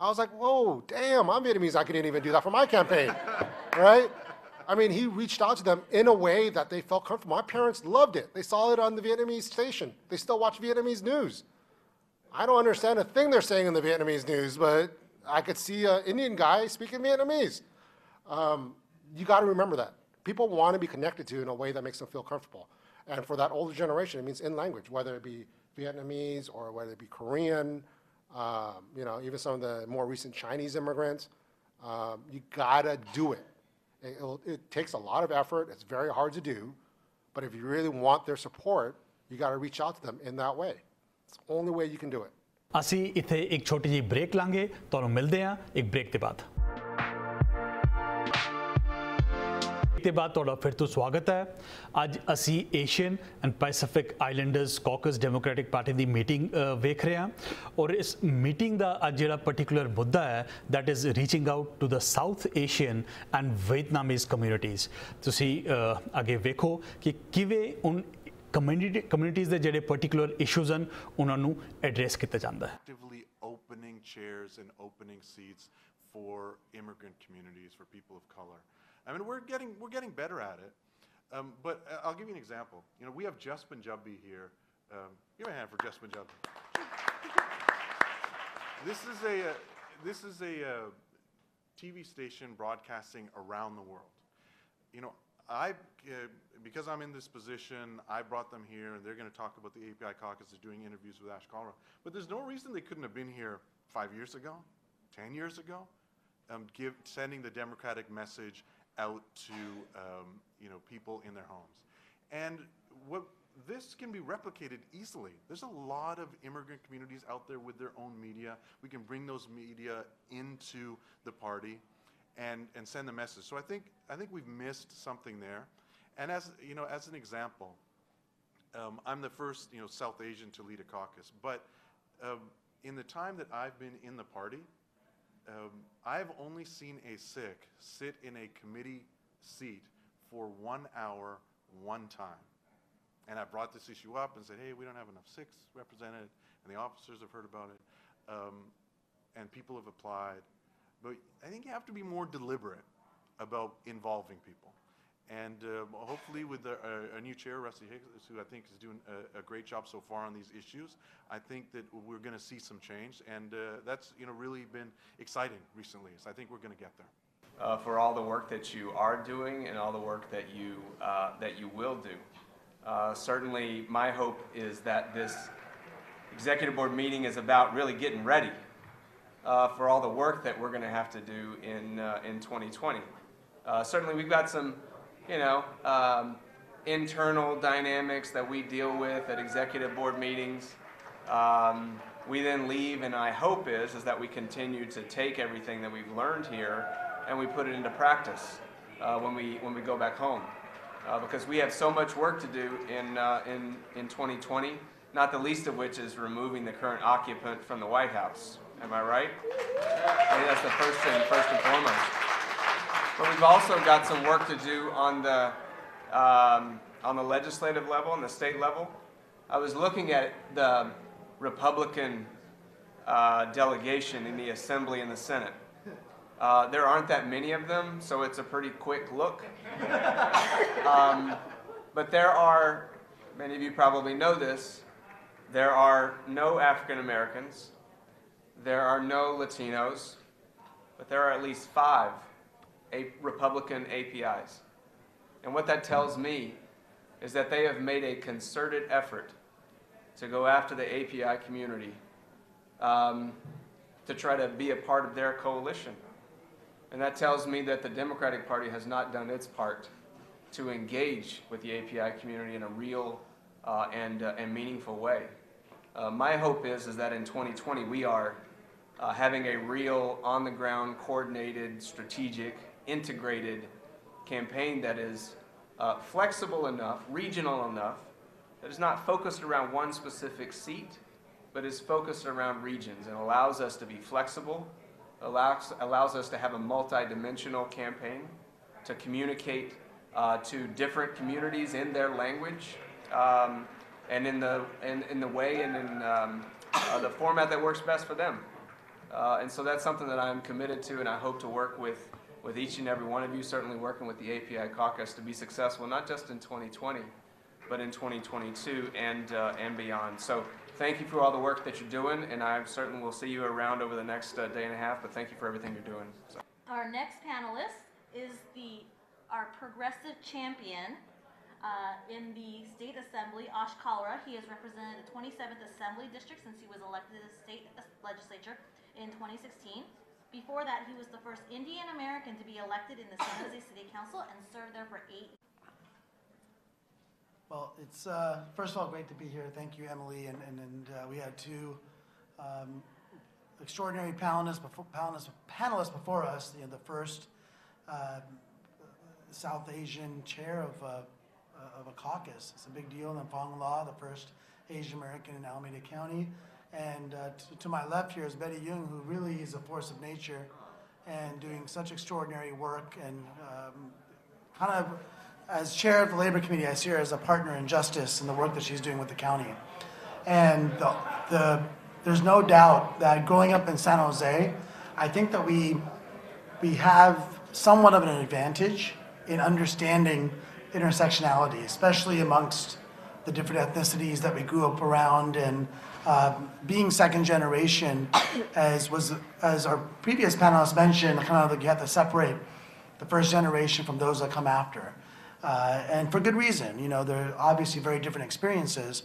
I was like, whoa, damn, I'm Vietnamese. I couldn't even do that for my campaign, right? I mean, he reached out to them in a way that they felt comfortable. My parents loved it. They saw it on the Vietnamese station. They still watch Vietnamese news. I don't understand a thing they're saying in the Vietnamese news, but I could see an Indian guy speaking Vietnamese. Um, you got to remember that. people want to be connected to in a way that makes them feel comfortable. And for that older generation, it means in language, whether it be Vietnamese or whether it be Korean, um, you know, even some of the more recent Chinese immigrants. Um, you gotta do it. It, it takes a lot of effort. It's very hard to do, but if you really want their support, you gotta reach out to them in that way. It's the only way you can do it. ਅਸੀਂ ਇੱਥੇ ਇੱਕ ਛੋਟੀ ਜਿਹੀ break ਲਾਂਗੇ, ਤੁਹਾਨੂੰ ਮਿਲਦੇ ਹਾਂ ਇੱਕ ਬ੍ਰੇਕ ਦੇ ਬਾਅਦ। ਤੇ ਬਾਅਦ ਤੁਹਾਡਾ ਫਿਰ ਤੋਂ ਸਵਾਗਤ ਹੈ। ਅੱਜ ਅਸੀਂ Asian and Pacific Islanders caucus Democratic party ਦੀ ਮੀਟਿੰਗ ਵੇਖ ਰਹੇ ਹਾਂ ਔਰ ਇਸ ਮੀਟਿੰਗ ਦਾ ਅੱਜ ਜਿਹੜਾ ਪਾਰਟਿਕੂਲਰ ਮੁੱਦਾ ਹੈ that is reaching out to the South Asian and Vietnamese communities. ਤੁਸੀਂ ਅੱਗੇ ਵੇਖੋ ਕਿ ਕਿਵੇਂ ਉਨ ਕਮਿਊਨਿਟੀ ਕਮਿਊਨਿਟੀਜ਼ ਦੇ ਜਿਹੜੇ ਪਾਰਟਿਕੂਲਰ ਇਸ਼ੂਜ਼ ਹਨ ਉਹਨਾਂ ਨੂੰ ਐਡਰੈਸ ਕੀਤਾ ਜਾਂਦਾ ਹੈ। Actively opening chairs and opening seats for immigrant communities for people of colour. I mean, we're getting, we're getting better at it, um, but uh, I'll give you an example. You know, we have Jess Punjabi here. Um, give me a hand for Jess Punjabi. This is a, uh, this is a uh, T V station broadcasting around the world. You know, I, uh, because I'm in this position, I brought them here, and they're going to talk about the A P I caucus is doing interviews with Ash Kalra. But there's no reason they couldn't have been here five years ago, ten years ago, um, give, sending the democratic message out to um, you know, people in their homes. And what, this can be replicated easily. There's a lot of immigrant communities out there with their own media. We can bring those media into the party and, and send the message. So I think, I think we've missed something there. And as, you know, as an example, um, I'm the first you know, South Asian to lead a caucus, but um, in the time that I've been in the party, Um, I've only seen a Sikh sit in a committee seat for one hour, one time. And I brought this issue up and said, hey, we don't have enough Sikhs represented, and the officers have heard about it, um, and people have applied. But I think you have to be more deliberate about involving people. And um, hopefully with the, uh, a new chair, Rusty Hicks, who I think is doing a, a great job so far on these issues, I think that we're going to see some change. And uh, that's you know, really been exciting recently. So I think we're going to get there. Uh, for all the work that you are doing and all the work that you, uh, that you will do. Uh, certainly my hope is that this executive board meeting is about really getting ready uh, for all the work that we're going to have to do in, uh, in twenty twenty. Uh, certainly we've got some you know, um, internal dynamics that we deal with at executive board meetings. Um, we then leave, and I hope is, is that we continue to take everything that we've learned here and we put it into practice uh, when, we, when we go back home. Uh, because we have so much work to do in, uh, in, in twenty twenty, not the least of which is removing the current occupant from the White House. Am I right? I mean, that's the first thing, first and foremost. But we've also got some work to do on the, um, on the legislative level, on the state level. I was looking at the Republican uh, delegation in the Assembly and the Senate. Uh, there aren't that many of them, so it's a pretty quick look. Um, but there are, many of you probably know this, there are no African Americans, there are no Latinos, but there are at least five A Republican A P Is. And what that tells me is that they have made a concerted effort to go after the A P I community um, to try to be a part of their coalition. And that tells me that the Democratic Party has not done its part to engage with the A P I community in a real uh, and, uh, and meaningful way. Uh, my hope is, is that in twenty twenty we are uh, having a real, on-the-ground, coordinated, strategic, integrated campaign that is uh, flexible enough, regional enough, that is not focused around one specific seat, but is focused around regions and allows us to be flexible, allows, allows us to have a multi-dimensional campaign, to communicate uh, to different communities in their language, um, and in the, in, in the way and in um, uh, the format that works best for them. Uh, and so that's something that I'm committed to, and I hope to work with with each and every one of you, certainly working with the A P I caucus to be successful, not just in twenty twenty, but in twenty twenty-two and, uh, and beyond. So thank you for all the work that you're doing, and I certainly will see you around over the next uh, day and a half, but thank you for everything you're doing. So. Our next panelist is the our progressive champion uh, in the state assembly, Ash Kalra. He has represented the twenty-seventh Assembly District since he was elected to the state legislature in twenty sixteen. Before that, he was the first Indian American to be elected in the San Jose City Council and served there for eight years. Well, it's uh, first of all great to be here. Thank you, Emily. And, and, and uh, we had two um, extraordinary panelists before, panelists, panelists before us. You know, the first uh, South Asian chair of, uh, of a caucus. It's a big deal. And Phong La, the first Asian American in Alameda County. And uh, to, to my left here is Betty Jung, who really is a force of nature and doing such extraordinary work and um, kind of, as chair of the labor committee, I see her as a partner in justice and the work that she's doing with the county. And the, the, there's no doubt that growing up in San Jose, I think that we, we have somewhat of an advantage in understanding intersectionality, especially amongst the different ethnicities that we grew up around. And uh, being second generation, as, was, as our previous panelists mentioned, kind of you have to separate the first generation from those that come after. Uh, and for good reason. You know, they're obviously very different experiences,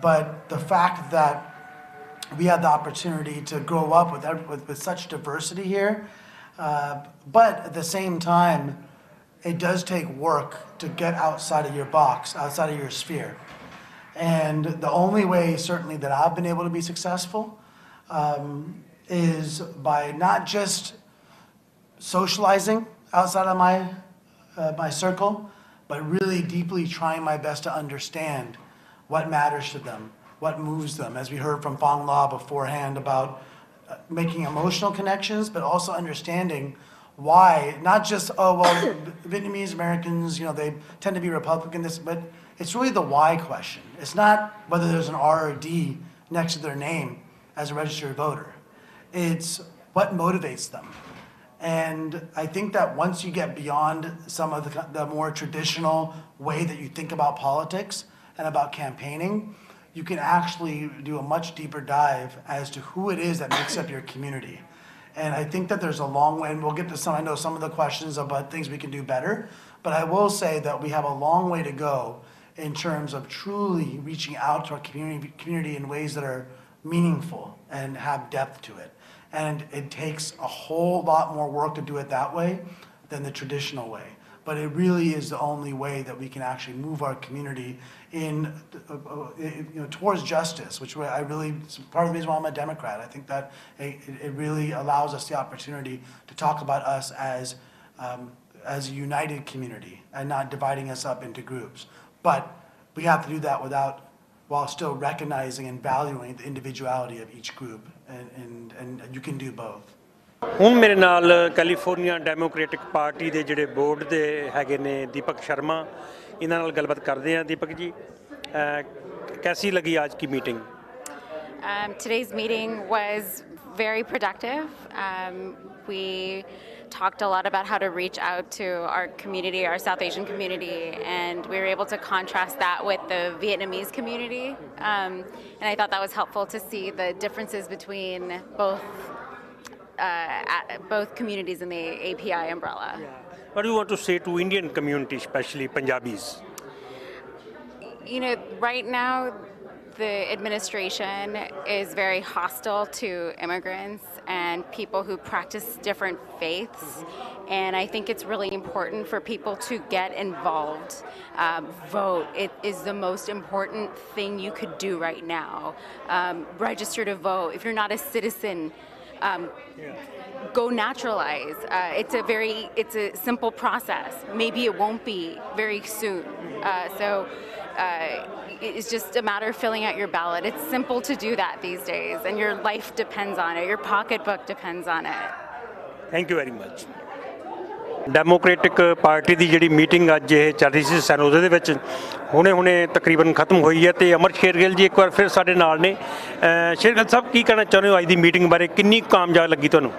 but the fact that we had the opportunity to grow up with, with, with such diversity here, uh, but at the same time, it does take work to get outside of your box, outside of your sphere. And the only way, certainly, that I've been able to be successful um, is by not just socializing outside of my, uh, my circle, but really deeply trying my best to understand what matters to them, what moves them, as we heard from Phong La beforehand about uh, making emotional connections, but also understanding why, not just, oh, well, Vietnamese Americans, you know, they tend to be Republican, this, but it's really the why question. It's not whether there's an R or a D next to their name as a registered voter. It's what motivates them. And I think that once you get beyond some of the, the more traditional way that you think about politics and about campaigning, you can actually do a much deeper dive as to who it is that makes up your community. And I think that there's a long way, and we'll get to some, I know some of the questions about things we can do better, but I will say that we have a long way to go in terms of truly reaching out to our community, community in ways that are meaningful and have depth to it. And it takes a whole lot more work to do it that way than the traditional way. But it really is the only way that we can actually move our community in, you know, towards justice, which I really, part of the reason why I'm a Democrat. I think that it, it really allows us the opportunity to talk about us as, um, as a united community and not dividing us up into groups. But we have to do that without, while still recognizing and valuing the individuality of each group, and, and, and you can do both. ਹੁਣ ਮੇਰੇ ਨਾਲ California democratic party ਦੇ ਜਿਹੜੇ board ਦੇ ਹੈਗੇ ਨੇ ਦੀਪਕ ਸ਼ਰਮਾ, ਇਹਨਾਂ ਨਾਲ ਗੱਲਬਾਤ ਕਰਦੇ ਹਾਂ। ਦੀਪਕ ਜੀ, ਕੈਸੀ ਲੱਗੀ ਅੱਜ ਦੀ meeting? Um, today's meeting was very productive. Um, we talked a lot about how to reach out to our community, our South Asian community, and we were able to contrast that with the Vietnamese community. Um, and I thought that was helpful to see the differences between both uh, at, both communities in the A P I umbrella. Yeah. What do you want to say to Indian community, especially Punjabis? You know, right now, the administration is very hostile to immigrants and people who practice different faiths. Mm-hmm. And I think it's really important for people to get involved. Um, vote. It is the most important thing you could do right now. Um, register to vote. If you're not a citizen, um, yeah. go naturalize. Uh, it's a very, it's a simple process. Maybe it won't be very soon. Uh, so. Uh, It's just a matter of filling out your ballot. It's simple to do that these days, and your life depends on it. Your pocketbook depends on it. Thank you very much. Democratic party ਦੀ ਜਿਹੜੀ meeting ਅੱਜ ਇਹ ਚੱਲ ਰਹੀ ਸੀ ਸੈਨ ਹੋਜ਼ੇ ਦੇ ਵਿੱਚ, ਹੁਣੇ-ਹੁਣੇ ਤਕਰੀਬਨ ਖਤਮ ਹੋਈ ਹੈ, ਤੇ ਅਮਰ ਸ਼ੇਰਗਿੱਲ ਜੀ ਇੱਕ ਵਾਰ ਫਿਰ ਸਾਡੇ ਨਾਲ ਨੇ। ਸ਼ੇਰਗਿੱਲ ਸਾਹਿਬ, ਕੀ ਕਹਿਣਾ ਚਾਹੁੰਦੇ ਹੋ ਅੱਜ ਦੀ ਮੀਟਿੰਗ ਬਾਰੇ? ਕਿੰਨੀ ਕਾਮਯਾਬ ਲੱਗੀ ਤੁਹਾਨੂੰ?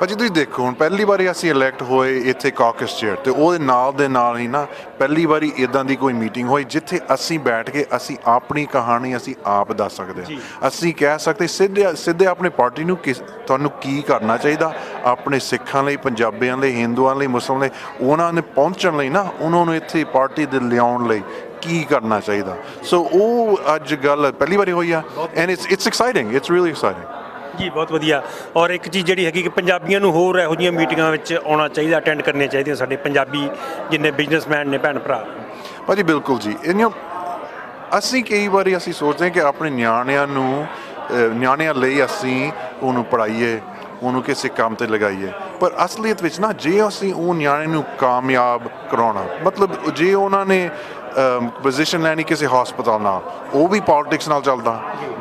ਭਾਜੀ ਤੁਸੀਂ ਦੇਖੋ ਹੁਣ ਪਹਿਲੀ ਵਾਰੀ ਅਸੀਂ ਇਲੈਕਟ ਹੋਏ ਇੱਥੇ ਕਾਕਸ ਚੇਅਰ ਅਤੇ ਉਹਦੇ ਨਾਲ ਦੇ ਨਾਲ ਹੀ ਨਾ ਪਹਿਲੀ ਵਾਰੀ ਇੱਦਾਂ ਦੀ ਕੋਈ ਮੀਟਿੰਗ ਹੋਈ ਜਿੱਥੇ ਅਸੀਂ ਬੈਠ ਕੇ ਅਸੀਂ ਆਪਣੀ ਕਹਾਣੀ ਅਸੀਂ ਆਪ ਦੱਸ ਸਕਦੇ ਹਾਂ। ਅਸੀਂ ਕਹਿ ਸਕਦੇ ਸਿੱਧੇ ਸਿੱਧੇ ਆਪਣੇ ਪਾਰਟੀ ਨੂੰ ਕਿ ਤੁਹਾਨੂੰ ਕੀ ਕਰਨਾ ਚਾਹੀਦਾ ਆਪਣੇ ਸਿੱਖਾਂ ਲਈ, ਪੰਜਾਬੀਆਂ ਲਈ, ਹਿੰਦੂਆਂ ਲਈ, ਮੁਸਲਿਮ ਲਈ, ਉਹਨਾਂ ਨੇ ਪਹੁੰਚਣ ਲਈ ਨਾ ਉਹਨਾਂ ਨੂੰ ਇੱਥੇ ਪਾਰਟੀ ਦੇ ਲਿਆਉਣ ਲਈ ਕੀ ਕਰਨਾ ਚਾਹੀਦਾ। ਸੋ ਉਹ ਅੱਜ ਗੱਲ ਪਹਿਲੀ ਵਾਰੀ ਹੋਈ ਆ and it's it's exciting, it's really exciting ਜੀ, ਬਹੁਤ ਵਧੀਆ। ਔਰ ਇੱਕ ਚੀਜ਼ ਜਿਹੜੀ ਹੈਗੀ ਕਿ ਪੰਜਾਬੀਆਂ ਨੂੰ ਹੋਰ ਇਹੋ ਜਿਹੀਆਂ ਮੀਟਿੰਗਾਂ ਵਿੱਚ ਆਉਣਾ ਚਾਹੀਦਾ, ਅਟੈਂਡ ਕਰਨੀਆਂ ਚਾਹੀਦੀਆਂ ਸਾਡੇ ਪੰਜਾਬੀ ਜਿੰਨੇ ਬਿਜ਼ਨਸਮੈਨ ਨੇ ਭੈਣ ਭਰਾ। ਭਾਜੀ ਬਿਲਕੁਲ ਜੀ, ਇਹਨਾਂ ਅਸੀਂ ਕਈ ਵਾਰੀ ਅਸੀਂ ਸੋਚਦੇ ਕਿ ਆਪਣੇ ਨਿਆਣਿਆਂ ਨੂੰ ਨਿਆਣਿਆਂ ਲਈ ਅਸੀਂ ਉਹਨੂੰ ਪੜ੍ਹਾਈਏ, ਉਹਨੂੰ ਕਿਸੇ ਕੰਮ 'ਤੇ ਲਗਾਈਏ, ਪਰ ਅਸਲੀਅਤ ਵਿੱਚ ਨਾ ਜੇ ਅਸੀਂ ਉਹ ਨਿਆਣੇ ਨੂੰ ਕਾਮਯਾਬ ਕਰਾਉਣਾ ਮਤਲਬ ਜੇ ਉਹਨਾਂ ਨੇ ਪੋਜੀਸ਼ਨ ਲੈਣੀ ਕਿਸੇ ਹਸਪਤਾਲ ਨਾਲ, ਉਹ ਵੀ ਪੋਲੀਟਿਕਸ ਨਾਲ ਚੱਲਦਾ।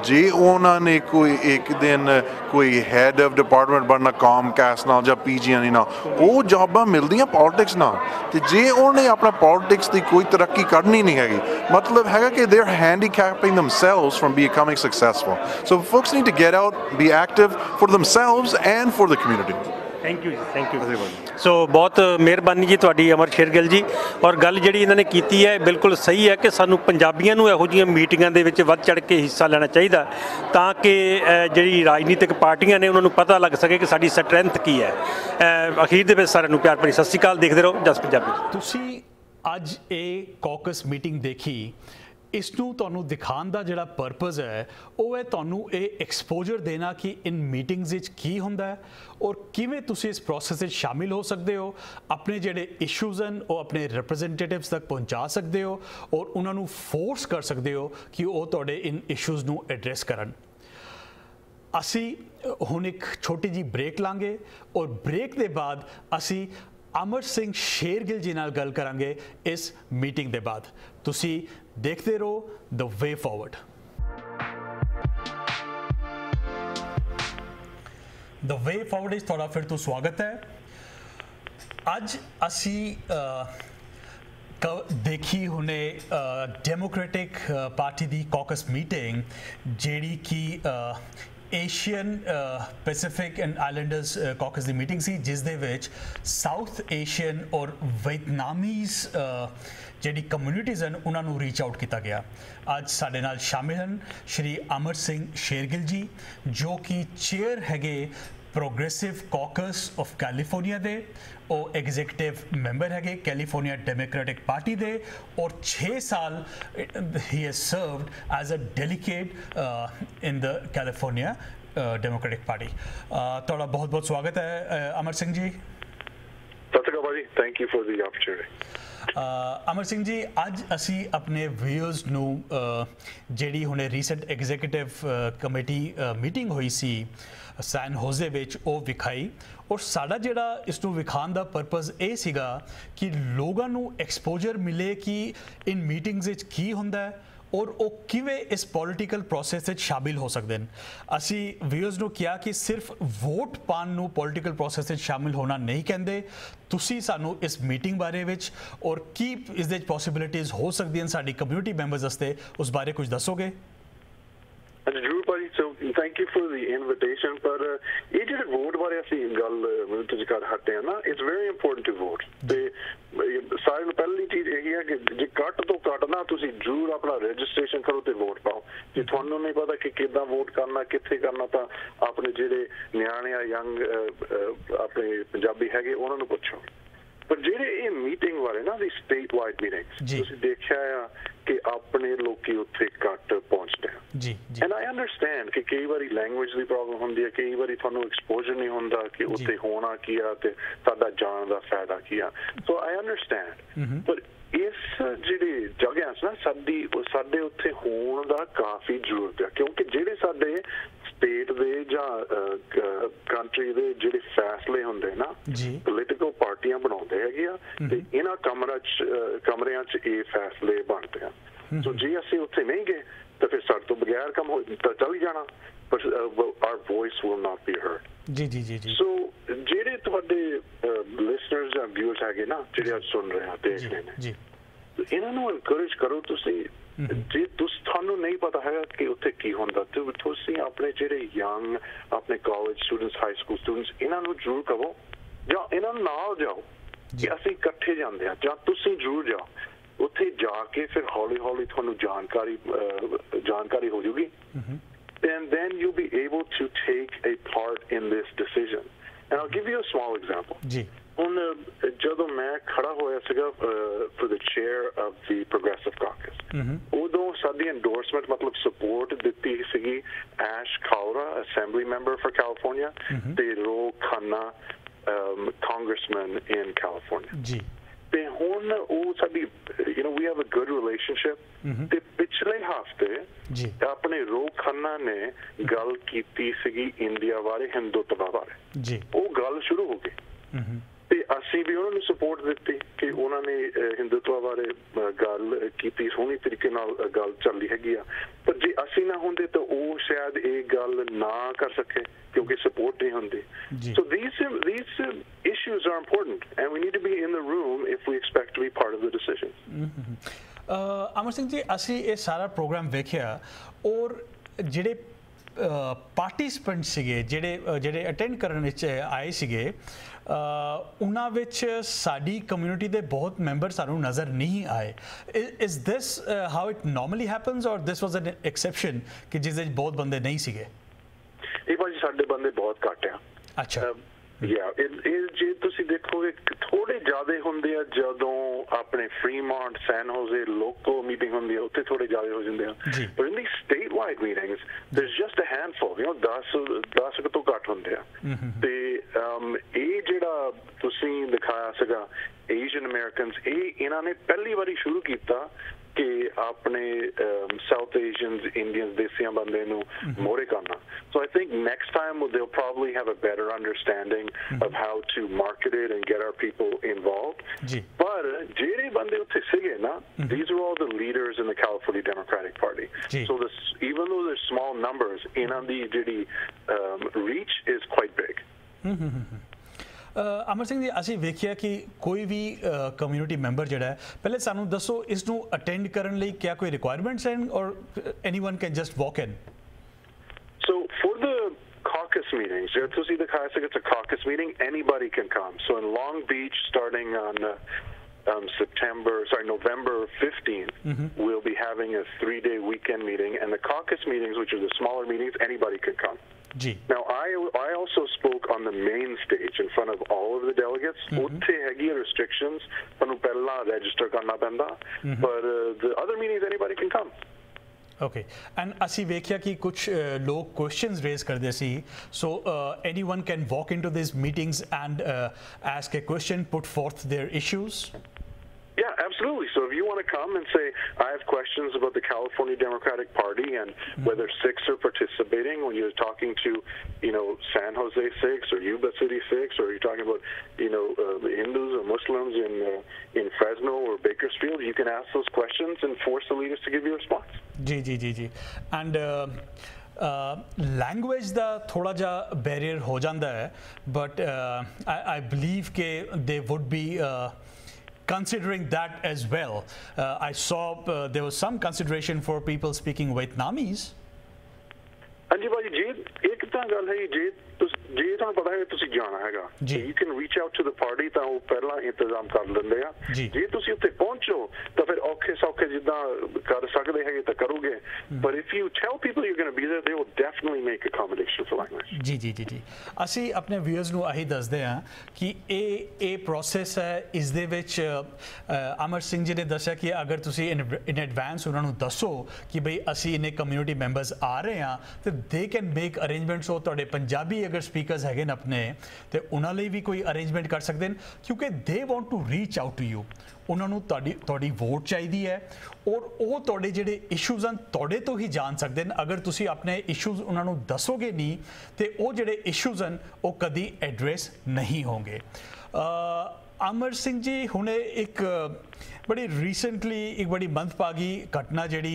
ਜੇ ਉਹਨਾਂ ਨੇ ਕੋਈ ਇੱਕ ਦਿਨ ਕੋਈ ਹੈਡ ਆਫ ਡਿਪਾਰਟਮੈਂਟ ਬਣਨਾ ਕਾਮਕੈਸ ਨਾਲ ਜਾਂ ਪੀ ਜੀ ਐਨ ਈ ਨਾਲ, ਉਹ ਜੋਬਾਂ ਮਿਲਦੀਆਂ ਪੋਲੀਟਿਕਸ ਨਾਲ। ਅਤੇ ਜੇ ਉਹਨੇ ਆਪਣਾ ਪੋਲੀਟਿਕਸ ਦੀ ਕੋਈ ਤਰੱਕੀ ਕਰਨੀ ਨਹੀਂ ਹੈਗੀ ਮਤਲਬ ਹੈਗਾ ਕਿ they are handicapping themselves from becoming successful. So focus need to get out, be active for themselves and for the community. Thank you, thank you. So ਬਹੁਤ ਮਿਹਰਬਾਨੀ ਜੀ ਤੁਹਾਡੀ ਅਮਰ ਸ਼ੇਰਗਿੱਲ ਜੀ। ਔਰ ਗੱਲ ਜਿਹੜੀ ਇਹਨਾਂ ਨੇ ਕੀਤੀ ਹੈ ਬਿਲਕੁਲ ਸਹੀ ਹੈ ਕਿ ਸਾਨੂੰ ਪੰਜਾਬੀਆਂ ਨੂੰ ਇਹੋ ਜਿਹੀਆਂ ਮੀਟਿੰਗਾਂ ਦੇ ਵਿੱਚ ਵੱਧ ਚੜ੍ਹ ਕੇ ਹਿੱਸਾ ਲੈਣਾ ਚਾਹੀਦਾ ਤਾਂ ਕਿ ਜਿਹੜੀ ਰਾਜਨੀਤਿਕ ਪਾਰਟੀਆਂ ਨੇ ਉਹਨਾਂ ਨੂੰ ਪਤਾ ਲੱਗ ਸਕੇ ਕਿ ਸਾਡੀ ਸਟਰੈਂਥ ਕੀ ਹੈ। ਅਖੀਰ ਦੇ ਵਿੱਚ ਸਾਰਿਆਂ ਨੂੰ ਪਿਆਰ ਭਰੀ ਸਤਿ ਸ਼੍ਰੀ ਅਕਾਲ। ਦੇਖਦੇ ਰਹੋ ਜਸ ਪੰਜਾਬੀ। ਤੁਸੀਂ ਅੱਜ ਇਹ ਕਾਕਸ ਮੀਟਿੰਗ ਦੇਖੀ, ਇਸ ਨੂੰ ਤੁਹਾਨੂੰ ਦਿਖਾਉਣ ਦਾ ਜਿਹੜਾ ਪਰਪਸ ਹੈ ਉਹ ਹੈ ਤੁਹਾਨੂੰ ਇਹ ਐਕਸਪੋਜਰ ਦੇਣਾ ਕਿ ਇਨ ਮੀਟਿੰਗਸ ਵਿੱਚ ਕੀ ਹੁੰਦਾ ਹੈ ਔਰ ਕਿਵੇਂ ਤੁਸੀਂ ਇਸ ਪ੍ਰੋਸੈਸ ਵਿੱਚ ਸ਼ਾਮਿਲ ਹੋ ਸਕਦੇ ਹੋ, ਆਪਣੇ ਜਿਹੜੇ ਇਸ਼ੂਜ਼ ਹਨ ਉਹ ਆਪਣੇ ਰਿਪਰੈਜ਼ੈਂਟੇਟਿਵਸ ਤੱਕ ਪਹੁੰਚਾ ਸਕਦੇ ਹੋ ਔਰ ਉਹਨਾਂ ਨੂੰ ਫੋਰਸ ਕਰ ਸਕਦੇ ਹੋ ਕਿ ਉਹ ਤੁਹਾਡੇ ਇਨ ਇਸ਼ੂਜ਼ ਨੂੰ ਐਡਰੈਸ ਕਰਨ। ਅਸੀਂ ਹੁਣ ਇੱਕ ਛੋਟੀ ਜਿਹੀ ਬ੍ਰੇਕ ਲਾਂਗੇ ਔਰ ਬ੍ਰੇਕ ਦੇ ਬਾਅਦ ਅਸੀਂ ਅਮਰ ਸਿੰਘ ਸ਼ੇਰਗਿੱਲ ਜੀ ਨਾਲ ਗੱਲ ਕਰਾਂਗੇ ਇਸ ਮੀਟਿੰਗ ਦੇ ਬਾਅਦ। ਤੁਸੀਂ देखते रहो the way forward. The way forward इस थोड़ा फिर तो स्वागत है। आज असी देखी हुने डेमोक्रेटिक पार्टी दी कॉकस मीटिंग जेडी की Asian Pacific and Islanders caucus दी मीटिंग सी जिस दे विच साउथ एशियन और वियतनामीज ਜਿਹੜੀ ਕਮਿਊਨਿਟੀਜ਼ ਹਨ ਉਹਨਾਂ ਨੂੰ ਰੀਚ ਆਊਟ ਕੀਤਾ ਗਿਆ। ਅੱਜ ਸਾਡੇ ਨਾਲ ਸ਼ਾਮਿਲ ਹਨ ਸ਼੍ਰੀ ਅਮਰ ਸਿੰਘ ਸ਼ੇਰਗਿੱਲ ਜੀ ਜੋ ਕਿ ਚੇਅਰ ਹੈਗੇ ਪ੍ਰੋਗਰੈਸਿਵ ਕੌਕਸ ਆਫ ਕੈਲੀਫੋਰਨੀਆ ਦੇ, ਉਹ ਐਗਜ਼ੀਕਟਿਵ ਮੈਂਬਰ ਹੈਗੇ ਕੈਲੀਫੋਰਨੀਆ ਡੈਮੋਕ੍ਰੈਟਿਕ ਪਾਰਟੀ ਦੇ ਔਰ ਛੇ ਸਾਲ ਹੀ has served as a delegate in the California democratic party. ਤੁਹਾਡਾ ਬਹੁਤ ਬਹੁਤ ਸਵਾਗਤ ਹੈ ਅਮਰ ਸਿੰਘ ਜੀ। ਸਤਿ ਸ਼੍ਰੀ ਅਕਾਲ ਜੀ, thank you for the opportunity. Amar Singh ji, ਅੱਜ ਅਸੀਂ ਆਪਣੇ ਵਿਊਅਰਸ ਨੂੰ ਜਿਹੜੀ ਹੁਣੇ ਰੀਸੈਂਟ ਐਗਜ਼ੀਕਟਿਵ ਕਮੇਟੀ ਮੀਟਿੰਗ ਹੋਈ ਸੀ ਸੈਨ ਹੋਜ਼ੇ ਵਿੱਚ ਉਹ ਵਿਖਾਈ ਔਰ ਸਾਡਾ ਜਿਹੜਾ ਇਸ ਨੂੰ ਵਿਖਾਉਣ ਦਾ ਪਰਪਸ ਇਹ ਸੀਗਾ ਕਿ ਲੋਕਾਂ ਨੂੰ ਐਕਸਪੋਜਰ ਮਿਲੇ ਕਿ ਇਨ ਮੀਟਿੰਗਸ ਵਿੱਚ ਕੀ ਹੁੰਦਾ ਹੈ ਔਰ ਉਹ ਕਿਵੇਂ ਇਸ ਪੋਲੀਟੀਕਲ ਪ੍ਰੋਸੈਸ ਵਿੱਚ ਸ਼ਾਮਿਲ ਹੋ ਸਕਦੇ ਹਨ। ਅਸੀਂ ਵਿਊਅਰਸ ਨੂੰ ਕਿਹਾ ਕਿ ਸਿਰਫ ਵੋਟ ਪਾਉਣ ਨੂੰ ਪੋਲੀਟੀਕਲ ਪ੍ਰੋਸੈਸ ਵਿੱਚ ਸ਼ਾਮਿਲ ਹੋਣਾ ਨਹੀਂ ਕਹਿੰਦੇ, ਤੁਸੀਂ ਸਾਨੂੰ ਇਸ ਮੀਟਿੰਗ ਬਾਰੇ ਵਿੱਚ ਔਰ ਕੀ ਇਸ ਦੇ ਵਿੱਚ ਪੋਸੀਬਿਲਿਟੀਜ਼ ਹੋ ਸਕਦੀਆਂ ਸਾਡੀ ਕਮਿਊਨਿਟੀ ਮੈਂਬਰਸ ਵਾਸਤੇ ਉਸ ਬਾਰੇ ਕੁਝ ਦੱਸੋਗੇ? ਜ਼ਰੂਰ ਭਾਜੀ। So thank you for the invitation. ਪਰ ਇਹ ਜਿਹੜੇ ਵੋਟ ਬਾਰੇ ਅਸੀਂ ਗੱਲ ਤੁਸੀਂ ਕਰ ਹਟੇ ਹਾਂ ਨਾ, it's very important to vote. ਤੇ ਸਾਰਿਆਂ ਨੂੰ ਪਹਿਲੀ ਚੀਜ਼ ਇਹ ਹੈ ਕਿ ਜੇ ਘੱਟ ਤੋਂ ਘੱਟ ਨਾ ਤੁਸੀਂ ਜ਼ਰੂਰ ਆਪਣਾ ਰਜਿਸਟ੍ਰੇਸ਼ਨ ਕਰੋ ਤੇ ਵੋਟ ਪਾਓ। ਜੇ ਤੁਹਾਨੂੰ ਨਹੀਂ ਪਤਾ ਕਿ ਕਿੱਦਾਂ ਵੋਟ ਕਰਨਾ, ਕਿੱਥੇ ਕਰਨਾ, ਤਾਂ ਆਪਣੇ ਜਿਹੜੇ ਨਿਆਣੇ ਆ ਯੰਗ ਆਪਣੇ ਪੰਜਾਬੀ ਹੈਗੇ ਉਹਨਾਂ ਨੂੰ ਪੁੱਛੋ। ਪਰ ਜਿਹੜੇ ਇਹ ਮੀਟਿੰਗ ਵਾਲੇ ਨਾ ਦੀ ਸਟੇਟ ਵਾਈਡ ਮੀਟਿੰਗ ਤੁਸੀਂ ਦੇਖਿਆ ਆ ਕਿ ਆਪਣੇ ਲੋਕੀ ਉੱਥੇ ਘੱਟ ਪਹੁੰਚਦੇ ਆ। ਐਂਡ ਆਈ ਅੰਡਰਸਟੈਂਡ ਕਿ ਕਈ ਵਾਰੀ ਲੈਂਗੁਏਜ ਦੀ ਪ੍ਰੋਬਲਮ ਹੁੰਦੀ ਹੈ, ਕਈ ਵਾਰੀ ਤੁਹਾਨੂੰ ਐਕਸਪੋਜ਼ਰ ਨਹੀਂ ਹੁੰਦਾ ਕਿ ਉੱਥੇ ਹੋਣਾ ਕੀ ਆ ਤੇ ਸਾਡਾ ਜਾਣ ਦਾ ਫਾਇਦਾ ਕੀ ਆ। ਸੋ ਆਈ ਅੰਡਰਸਟੈਂਡ, ਪਰ ਇਸ ਜਿਹੜੀ ਜਗ੍ਹਾ ਨਾ ਸਾਡੀ ਸਾਡੇ ਉੱਥੇ ਹੋਣ ਦਾ ਕਾਫੀ ਜ਼ਰੂਰਤ ਆ ਕਿਉਂਕਿ ਜਿਹੜੇ ਸਾਡੇ ਸਟੇਟ ਦੇ ਜਾਂ ਕੰਟਰੀ ਦੇ ਜਿਹੜੇ ਫੈਸਲੇ ਹੁੰਦੇ ਨਾ ਪੋਲੀਟੀਕਲ ਪਾਰਟੀਆਂ ਬਣਾਉਂਦੇ ਹੈਗੇ ਆ ਤੇ ਇਹਨਾਂ ਕਮਰਾ ਚ ਕਮਰਿਆਂ ਚ ਇਹ ਫੈਸਲੇ ਬਣਦੇ ਆ। ਸੋ ਜੇ ਅਸੀਂ ਉੱਥੇ ਨਹੀਂ ਗਏ ਤਾਂ ਫਿਰ ਸਾਡੇ ਤੋਂ ਬਗੈਰ ਕੰਮ ਹੋ ਚੱਲ ਜਾਣਾ, ਪਰ our voice will not be heard. ਜੀ ਜੀ ਜੀ ਜੀ। ਸੋ ਜਿਹੜੇ ਤੁਹਾਡੇ ਲਿਸਨਰਸ ਜਾਂ ਵਿਊਅਰਸ ਹੈਗੇ ਨਾ ਜਿਹੜੇ ਅੱਜ ਸੁਣ ਰਹੇ ਆ ਦੇਖ ਰਹੇ ਨੇ, इन्होंने वो इंकरेज करो तुसी जी तुस थानू नहीं पता है कि उत्ते की होंदा तो तुसी अपने जेरे यंग अपने college students high school students इन्होंने जरूर कहो या इन्होंने ना जाओ कि ऐसे इकट्ठे जांदे हैं या तुसी जरूर जाओ उत्ते जाके फिर हॉली हॉली थानू जानकारी जानकारी हो जाएगी and then you'll be able to take a part in this decision. And I'll give you a small example. When I stood for the chair of the Progressive Caucus, Udo had the endorsement, meaning support, to Ash Kalra, Assembly Member for California, the Roh Khanna, Congressman in California. You know, we have a good relationship. The पिछले हफ्ते अपने रोह खन्ना ने गल की तीसरी India वाले हिंदुत्व वाले वो गल शुरू हो गई ते असी भी उन्होंने सपोर्ट देती कि उन्होंने हिंदुत्व वाले गल की तीस होनी तरीके नाल गल चली है गया पर जी असी ना होंदे तो वो शायद एक गल ना कर सके क्योंकि सपोर्ट नहीं होंदी so these these issues are important and we need to be in the room if we expect to be part of the decision. अमर सिंह जी असी ये सारा प्रोग्राम देखिया और जिहड़े पार्टिसिपेंट सीगे जिहड़े जिहड़े अटेंड करने आए सीगे उन्हां विच साडी कम्यूनिटी दे बहुत मैंबर सानू नज़र नहीं आए. Is this how it normally happens और दिस वाज एन एक्सेप्शन कि जिस बहुत बंदे नहीं सीगे एक बार जी साडे बंदे बहुत घट आ. अच्छा Yeah, जे तुसी देखोगे थोड़े ज़्यादा होंदे हैं जदों अपने फ्रीमांट, सैन होजे, लोकल मीटिंग होंदी है उतने थोड़े ज़्यादा हो जाते हैं. But in these statewide meetings, there's just a handful, you know, दस दस तो घट होंदे हैं. ते ये जेड़ा तुसी दिखाया सका Asian Americans ये इन्होंने पहली बारी शुरू किया कि आपने South Asians, Indians, देसियां बंदे नो मोरे करना. So I think next time they'll probably have a better understanding of how to market it and get our people involved. But जेरे बंदे उत्ते सिगे ना, these are all the leaders in the California Democratic Party. So this, even though they're small numbers, इन्हां दी जेरी reach is quite big. Amar Singh ji असी वेखिया कि कोई भी कम्यूनिटी मैंबर जिहड़ा है पहले सानू दसो इसनू अटेंड करने लई क्या कोई रिक्वायरमेंट्स हैं और anyone can just walk in. So for the caucus meetings there to see the caucus it's a caucus meeting anybody can come. So in Long Beach starting on uh, um September sorry November fifteenth mm-hmm. we'll be having a three-day weekend meeting and the caucus meetings which are the smaller meetings anybody can come. Now, I, I also spoke on the main stage in front of all of the delegates. Utte hegi restrictions, panu pehla register karna penda. But uh, the other meetings, anybody can come. Okay. And asi vekhya ki kuch log questions raise karde si. So uh, anyone can walk into these meetings and uh, ask a question, put forth their issues. Yeah, absolutely. So if you want to come and say, I have questions about the California Democratic Party and whether six are participating when you're talking to, you know, San Jose six or Yuba City six, or you're talking about, you know, uh, the Hindus or Muslims in uh, in Fresno or Bakersfield, you can ask those questions and force the leaders to give you a response. जी जी जी जी. And uh, language दा थोड़ा जा barrier हो जाता है, but I believe के they would be considering that as well. uh, I saw uh, there was some consideration for people speaking Vietnamese. Anji bhai ji ek ta gal hai ji ji tanu pata hai tusi jana hai ga you can reach out to the party ta oh pehla intezam kar lende a je tusi utte pahuncho ta fir auke sauke jidda kar sakde hai ta karoge but if you tell people you're going to be there they will definitely make accommodations for language. ji ji ji ji assi apne viewers nu ahi dassde ha ki eh eh process hai is de vich Amar Singh ji ne dassya ki agar tusi in advance unhanu dasso ki bhai assi inne community members aa rahe ha te they can make arrangements. So tode Punjabi agar speakers hagen ne apne te unna layi vi koi arrangement kar sakde ne kyunki they want to reach out to you. Unna nu todi todi vote chaidi hai aur oh tode jehde issues an tode to hi jaan sakde ne agar tusi apne issues unna nu dassoge nahi te oh jehde issues an oh kadi address nahi honge. Amar Singh ji hune ek बड़ी recently एक बड़ी मंदभागी घटना जी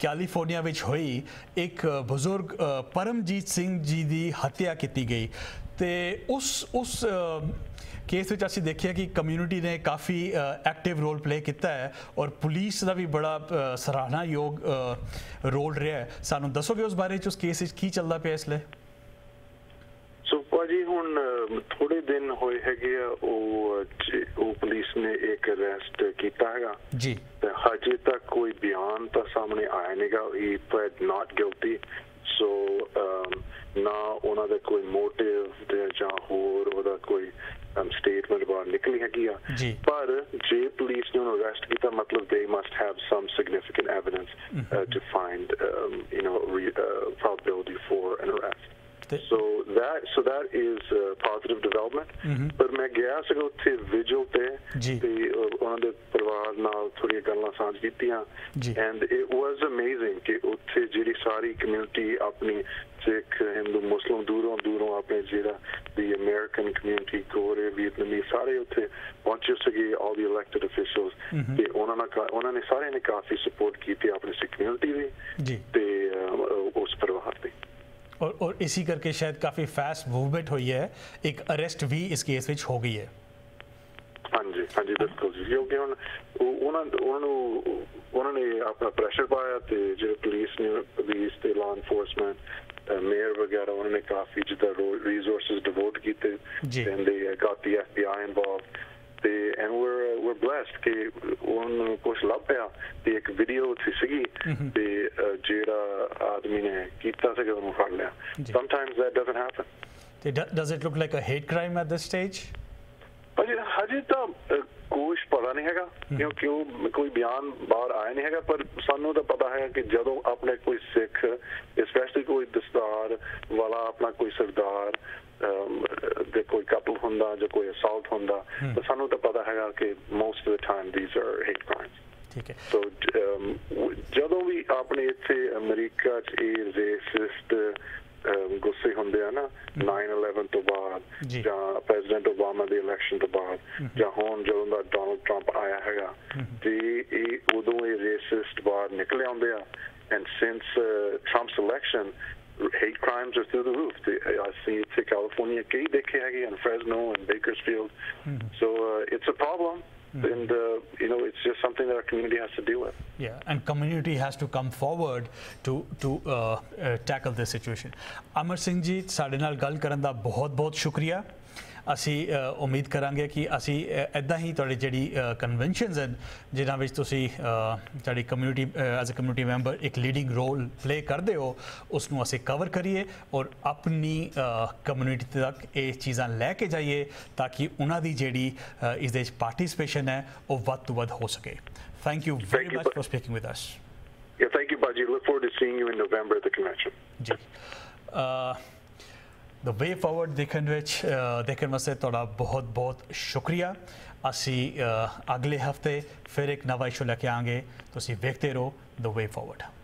California हुई एक बजुर्ग परमजीत सिंह जी की हत्या की गई ते उस उस केस विच असीं देखिए कि कम्यूनिटी ने काफ़ी एक्टिव रोल प्ले किया है और पुलिस का भी बड़ा सराहना योग रोल रहा है। सानू दसोगे उस बारे उस केस विच की चलता पिया इसलिए? सुप्पा जी हुण थोड़े दिन होए हैगे पुलिस ने एक अरेस्ट किया है जी, हजे तक कोई बयान तो सामने आया नहीं गा, he pled not guilty, so ना उन्होंने कोई मोटिव या होर उहदा कोई स्टेटमेंट बाहर निकली हैगी आ, पर जे पुलिस ने उन्होंने अरेस्ट किया मतलब they must have some significant evidence to find you know probability for an arrest, so that so that is a positive development. But मैं गया से उसे विजो पे ते उनके परिवार नाल थोड़ी गल्लां सांझ कीतियां, and it was amazing कि उसे जिरी सारी community अपनी सिख हिंदू मुस्लिम दूरों दूरों अपने जिरा the American community कोरे वियतनामी सारे उसे पहुंचे सके, all the elected officials ते उन्होंने उन्होंने सारे ने काफी support की थी अपने सिख community भी ते उस परिवार पे, और और इसी करके शायद काफ़ी फास्ट मूवमेंट हुई है, एक अरेस्ट भी इस केस विच हो गई है। हाँ जी हाँ जी बिल्कुल जी, क्योंकि उन्होंने अपना प्रेशर पाया तो जो पुलिस ने पुलिस के लॉ इन्फोर्समेंट मेयर वगैरह उन्होंने काफ़ी जिदा रिसोर्सेज डिवोट किए, got the F B I involved, and we're we're blessed कि उन कुछ लग गया, तो एक वीडियो थी सगी, तो जेड़ा आदमी ने कितना से कितना फाड़ लिया। Sometimes that doesn't happen. Does it look like a hate crime at this stage? अजी अजी तो कुछ पता नहीं हैगा, क्योंकि वो कोई बयान बाहर आया नहीं हैगा, पर सानू तो पता है कि जब आपने कोई सिख, especially कोई दस्तार वाला अपना कोई सरदार दे कोई कत्ल होंदा जो कोई assault होंदा, तो सानू तो पता हैगा कि most of the time these are hate crimes. ठीक है। So जब भी आपने इसे अमेरिका के racist गुस्से होंदे हैं ना nine eleven तो बाद या प्रेसिडेंट ओबामा के इलेक्शन तो बाद या होन जो उनका डोनाल्ड ट्रंप आया हैगा तो ये उधर ये रेसिस्ट बाहर निकले होंदे हैं, and since Trump's election hate crimes are through the roof. I see it in California, कई देखे हैगे in Fresno and Bakersfield, so uh, it's a problem. Mm-hmm. And, uh, you know, it's just something that our community has to deal with. Yeah, and community has to come forward to to uh, uh, tackle this situation. Amar Singh ji, ਸਾਡੇ ਨਾਲ ਗੱਲ ਕਰਨ ਦਾ ਬਹੁਤ ਬਹੁਤ ਸ਼ੁਕਰੀਆ। ਅਸੀਂ ਉਮੀਦ ਕਰਾਂਗੇ ਕਿ ਅਸੀਂ ਇਦਾਂ ਹੀ ਤੁਹਾਡੇ ਜਿਹੜੀ ਕਨਵੈਨਸ਼ਨਸ ਹਨ ਜਿਨ੍ਹਾਂ ਵਿੱਚ ਤੁਸੀਂ ਤੁਹਾਡੀ community as a community member ਇੱਕ ਲੀਡਿੰਗ ਰੋਲ ਪਲੇ ਕਰਦੇ ਹੋ ਉਸ ਨੂੰ ਅਸੀਂ ਕਵਰ ਕਰੀਏ ਔਰ ਆਪਣੀ ਕਮਿਊਨਿਟੀ ਤੱਕ ਇਹ ਚੀਜ਼ਾਂ ਲੈ ਕੇ ਜਾਈਏ ਤਾਂ ਕਿ ਉਹਨਾਂ ਦੀ ਜਿਹੜੀ ਇਸ ਦੇ ਵਿੱਚ ਪਾਰਟੀਸਪੇਸ਼ਨ ਹੈ ਉਹ ਵੱਧ ਤੋਂ ਵੱਧ ਹੋ ਸਕੇ। Thank you very much for speaking with us. Yeah thank you ਬਾਜੀ, look forward to seeing you in November at the convention. ਜੀ द वे फॉरवर्ड देखने विच देखने वास्ते तुहाडा बहुत बहुत शुक्रिया। असी अगले हफ्ते फिर एक नवा इशू लैके आएंगे, तुसीं वेखते रहो द वे फॉरवर्ड।